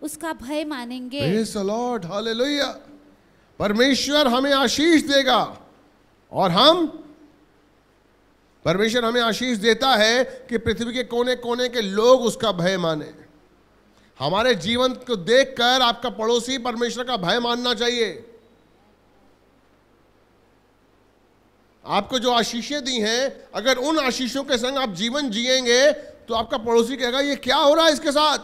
उसका भय मानेंगे। Praise the Lord. हालेलुया। परमेश्वर हमें आशीष देगा और हम, परमेश्वर हमें आशीष देता है कि पृथ्वी के कोने कोने के लोग उसका भय माने। हमारे जीवन को देखकर आपका पड़ोसी परमेश्वर का भय मानना चाहिए। आपको जो आशीषें दी हैं, अगर उन आशीषों के संग आप जीवन जिएंगे तो आपका पड़ोसी कहेगा ये क्या हो रहा है इसके साथ।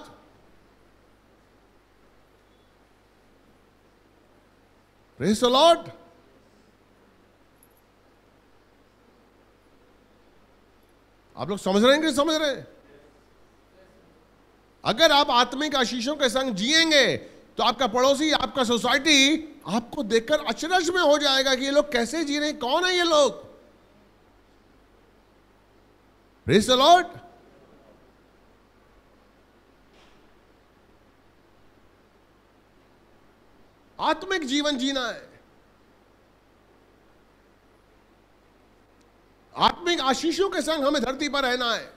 Praise the Lord. आप लोग समझ रहे हैं कि समझ रहे हैं? अगर आप आत्मिक आशीषों के संग जिएंगे तो आपका पड़ोसी, आपका सोसाइटी आपको देखकर अचरज में हो जाएगा कि ये लोग कैसे जी रहे हैं, कौन है ये लोग। Praise the lord. आत्मिक जीवन जीना है, आत्मिक आशीषों के संग हमें धरती पर रहना है।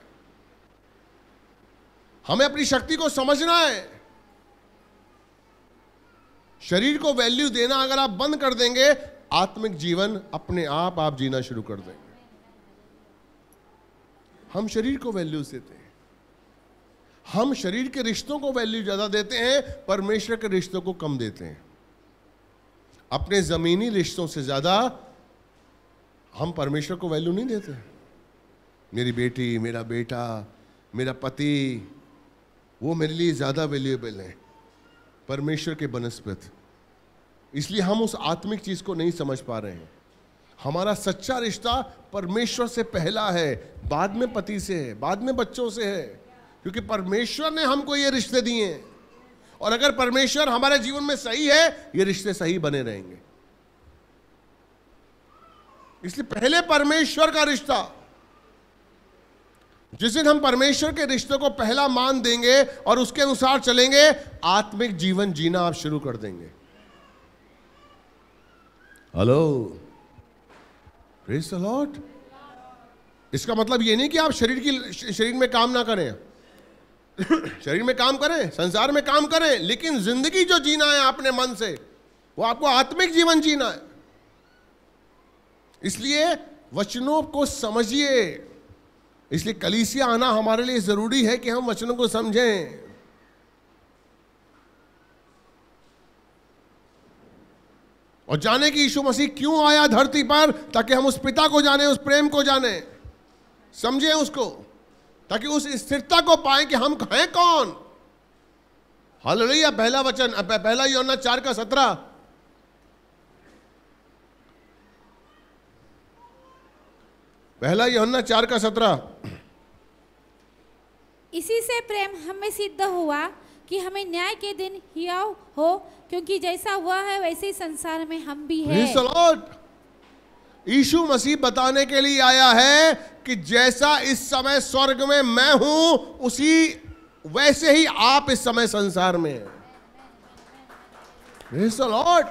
हमें अपनी शक्ति को समझना है, शरीर को वैल्यू देना। अगर आप बंद कर देंगे, आत्मिक जीवन अपने आप आप जीना शुरू कर देंगे। हम शरीर को वैल्यू देते हैं, हम शरीर के रिश्तों को वैल्यू ज्यादा देते हैं, परमेश्वर के रिश्तों को कम देते हैं। अपने जमीनी रिश्तों से ज्यादा हम परमेश्वर को वैल्यू नहीं देते। मेरी बेटी, मेरा बेटा, मेरा पति, वो मेरे लिए ज़्यादा वैल्यूएबल है परमेश्वर के बनस्पत। इसलिए हम उस आत्मिक चीज़ को नहीं समझ पा रहे हैं। हमारा सच्चा रिश्ता परमेश्वर से पहला है, बाद में पति से है, बाद में बच्चों से है, क्योंकि परमेश्वर ने हमको ये रिश्ते दिए हैं। और अगर परमेश्वर हमारे जीवन में सही है, ये रिश्ते सही बने रहेंगे। इसलिए पहले परमेश्वर का रिश्ता, जिस दिन हम परमेश्वर के रिश्ते को पहला मान देंगे और उसके अनुसार चलेंगे, आत्मिक जीवन जीना आप शुरू कर देंगे। हेलो। Praise the lord. इसका मतलब ये नहीं कि आप शरीर की शरीर में काम ना करें, शरीर में काम करें, संसार में काम करें, लेकिन जिंदगी जो जीना है अपने मन से, वो आपको आत्मिक जीवन जीना है। इसलिए वचनों को समझिए। इसलिए कलीसिया आना हमारे लिए जरूरी है कि हम वचनों को समझें। और जाने कि यीशु मसीह क्यों आया धरती पर, ताकि हम उस पिता को जाने, उस प्रेम को जाने, समझें उसको, ताकि उस स्थिरता को पाएं कि हम हैं कौन। हालेलुया। पहला वचन, पहला यूहन्ना चार का सत्रह। पहला यूहन्ना चार का सत्रह। इसी से प्रेम हमें सिद्ध हुआ कि हमें न्याय के दिन हियाव हो, क्योंकि जैसा हुआ है वैसे ही संसार में हम भी हैं। Praise the lord. यीशु मसीह बताने के लिए आया है कि जैसा इस समय स्वर्ग में मैं हूं, उसी वैसे ही आप इस समय संसार में हैं। Praise the Lord.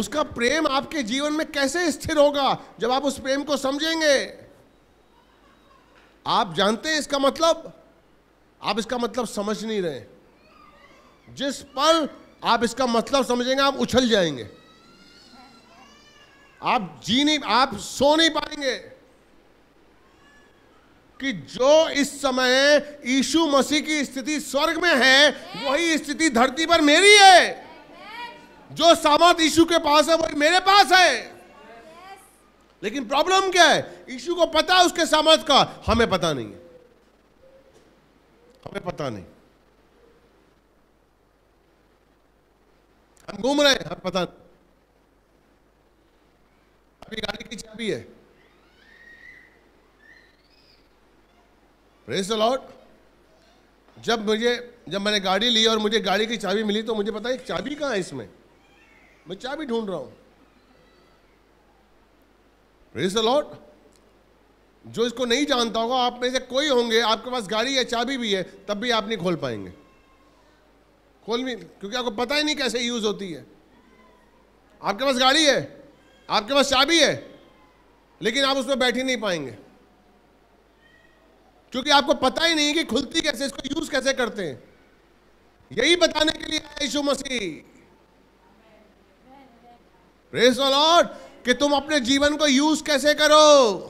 उसका प्रेम आपके जीवन में कैसे स्थिर होगा? जब आप उस प्रेम को समझेंगे। आप जानते हैं इसका मतलब, आप इसका मतलब समझ नहीं रहे। जिस पल आप इसका मतलब समझेंगे आप उछल जाएंगे, आप जी नहीं, आप सो नहीं पाएंगे। कि जो इस समय यीशु मसीह की स्थिति स्वर्ग में है वही स्थिति धरती पर मेरी है। जो सामर्थ यीशु के पास है वही मेरे पास है। लेकिन प्रॉब्लम क्या है? यीशु को पता है उसके सामर्थ का, हमें पता नहीं है, हमें पता नहीं। हम घूम रहे हैं, हमें पता नहीं। अभी गाड़ी की चाबी है, प्रेज़ द लॉर्ड। जब मुझे जब मैंने गाड़ी ली और मुझे गाड़ी की चाबी मिली तो मुझे पता है चाबी कहाँ है, इसमें मैं चाबी ढूंढ रहा हूँ। Praise the lord. जो इसको नहीं जानता होगा, आप में से कोई होंगे, आपके पास गाड़ी है, चाबी भी है, तब भी आप नहीं खोल पाएंगे, खोल भी, क्योंकि आपको पता ही नहीं कैसे यूज होती है। आपके पास गाड़ी है, आपके पास चाबी है, लेकिन आप उसमें बैठ ही नहीं पाएंगे, क्योंकि आपको पता ही नहीं कि खुलती कैसे, इसको यूज कैसे करते हैं। यही बताने के लिए आया यीशु मसीह, प्रेज़ द लॉर्ड, कि तुम अपने जीवन को यूज कैसे करो।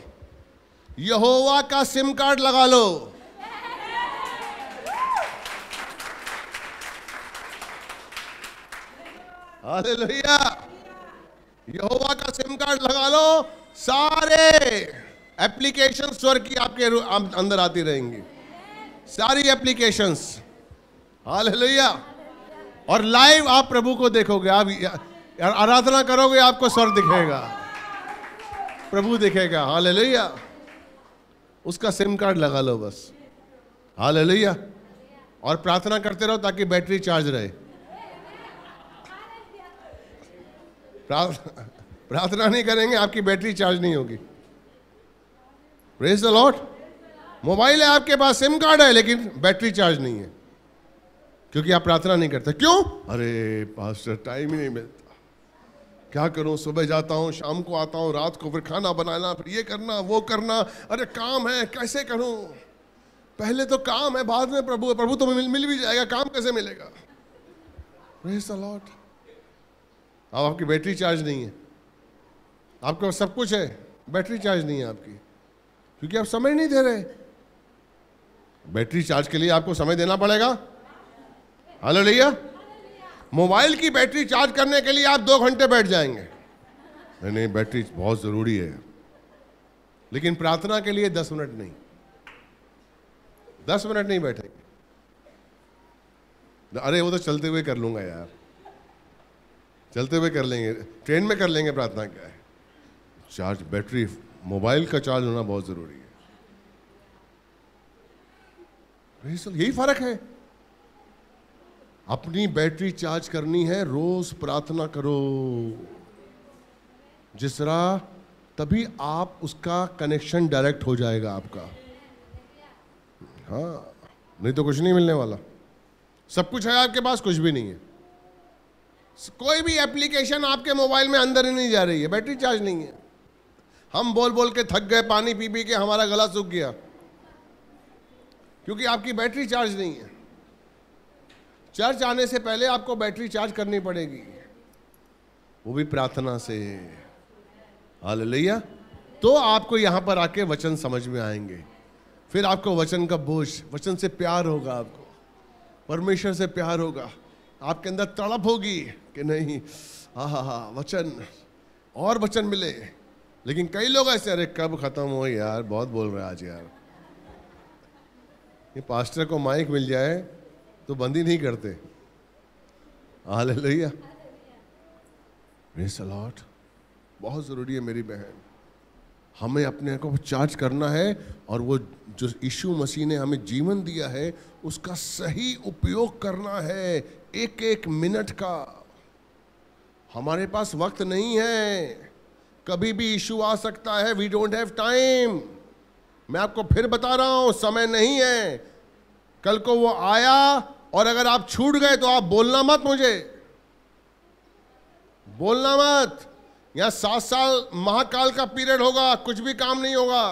यहोवा का सिम कार्ड लगा लो। हालेलुया। यहोवा का सिम कार्ड लगा लो, सारे एप्लीकेशन स्वर की आपके अंदर आती रहेंगी, सारी एप्लीकेशंस। हालेलुया। और लाइव आप प्रभु को देखोगे, आप आराधना करोगे, आपको स्वर दिखेगा, प्रभु दिखेगा। हालेलुया। उसका सिम कार्ड लगा लो बस। हालेलुया। और प्रार्थना करते रहो ताकि बैटरी चार्ज रहे। प्रार्थना नहीं करेंगे आपकी बैटरी चार्ज नहीं होगी। Praise the Lord. मोबाइल है आपके पास, सिम कार्ड है, लेकिन बैटरी चार्ज नहीं है, क्योंकि आप प्रार्थना नहीं करते। क्यों? अरे पास्टर टाइम ही नहीं मिलता, क्या करूं, सुबह जाता हूं, शाम को आता हूं, रात को फिर खाना बनाना, फिर ये करना वो करना, अरे काम है, कैसे करूं? पहले तो काम है, बाद में प्रभु। प्रभु तो मिल, मिल भी जाएगा, काम कैसे मिलेगा? Praise the lord. अब आपकी बैटरी चार्ज नहीं है, आपके पास सब कुछ है, बैटरी चार्ज नहीं है आपकी, क्योंकि आप समय नहीं दे रहे। बैटरी चार्ज के लिए आपको समय देना पड़ेगा। हालेलुया। मोबाइल की बैटरी चार्ज करने के लिए आप दो घंटे बैठ जाएंगे, नहीं नहीं, बैटरी बहुत ज़रूरी है, लेकिन प्रार्थना के लिए दस मिनट नहीं, दस मिनट नहीं बैठेंगे। अरे वो तो चलते हुए कर लूँगा यार, चलते हुए कर लेंगे, ट्रेन में कर लेंगे। प्रार्थना क्या है? चार्ज, बैटरी, मोबाइल का चार्ज होना बहुत ज़रूरी है। यही फर्क है। अपनी बैटरी चार्ज करनी है, रोज प्रार्थना करो, जिस तरह, तभी आप उसका कनेक्शन डायरेक्ट हो जाएगा आपका। हाँ, नहीं तो कुछ नहीं मिलने वाला। सब कुछ है आपके पास, कुछ भी नहीं है, कोई भी एप्लीकेशन आपके मोबाइल में अंदर ही नहीं जा रही है, बैटरी चार्ज नहीं है। हम बोल बोल के थक गए, पानी पी पी के हमारा गला सूख गया, क्योंकि आपकी बैटरी चार्ज नहीं है। चर्च आने से पहले आपको बैटरी चार्ज करनी पड़ेगी, वो भी प्रार्थना से। हालेलुया। तो आपको यहाँ पर आके वचन समझ में आएंगे, फिर आपको वचन का बोझ, वचन से प्यार होगा, आपको परमेश्वर से प्यार होगा, आपके अंदर तड़प होगी कि नहीं, हाँ हाँ हाँ वचन और वचन मिले। लेकिन कई लोग ऐसे, अरे कब खत्म हो यार, बहुत बोल रहे आज यार, ये पास्टर को माइक मिल जाए तो बंद ही नहीं करते। हालेलुया। Praise the lord. बहुत ज़रूरी है मेरी बहन, हमें अपने को चार्ज करना है, और वो जो यीशु मसीह ने हमें जीवन दिया है उसका सही उपयोग करना है, एक एक मिनट का। हमारे पास वक्त नहीं है, कभी भी यीशु आ सकता है। We don't have time. मैं आपको फिर बता रहा हूँ, समय नहीं है। कल को वो आया और अगर आप छूट गए तो आप बोलना मत मुझे, बोलना मत, यहां सात साल महाकाल का पीरियड होगा, कुछ भी काम नहीं होगा।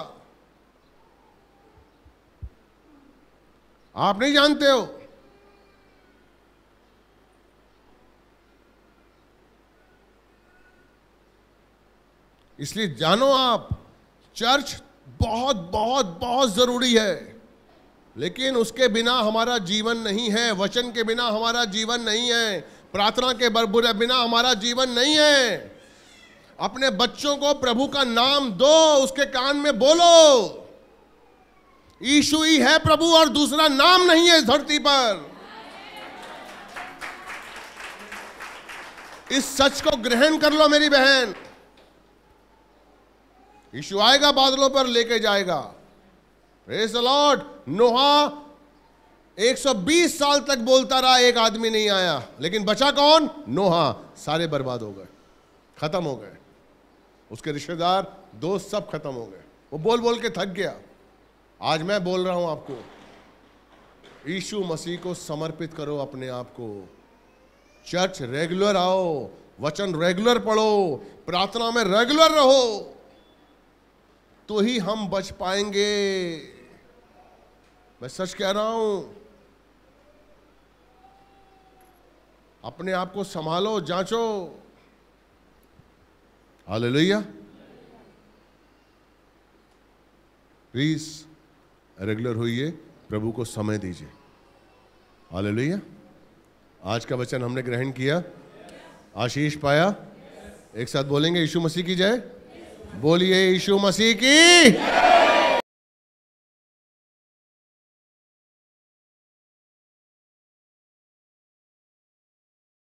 आप नहीं जानते हो। इसलिए जानो आप, चर्च बहुत बहुत बहुत जरूरी है, लेकिन उसके बिना हमारा जीवन नहीं है, वचन के बिना हमारा जीवन नहीं है, प्रार्थना के बिना हमारा जीवन नहीं है। अपने बच्चों को प्रभु का नाम दो, उसके कान में बोलो, यीशु ही है प्रभु और दूसरा नाम नहीं है इस धरती पर। इस सच को ग्रहण कर लो मेरी बहन। यीशु आएगा, बादलों पर लेके जाएगा। Praise the Lord. नोहा एक सौ बीस साल तक बोलता रहा, एक आदमी नहीं आया, लेकिन बचा कौन? नोहा। सारे बर्बाद हो गए, खत्म हो गए, उसके रिश्तेदार दोस्त सब खत्म हो गए। वो बोल बोल के थक गया। आज मैं बोल रहा हूं आपको, यीशु मसीह को समर्पित करो अपने आप को। चर्च रेगुलर आओ, वचन रेगुलर पढ़ो, प्रार्थना में रेगुलर रहो, तो ही हम बच पाएंगे। मैं सच कह रहा हूं। अपने आप को संभालो, जांचो। हालेलुया। प्लीज रेगुलर होइए, प्रभु को समय दीजिए। हालेलुया। आज का वचन हमने ग्रहण किया, आशीष पाया। एक साथ बोलेंगे, यीशु मसीह की जय। बोलिए यीशु मसीह की।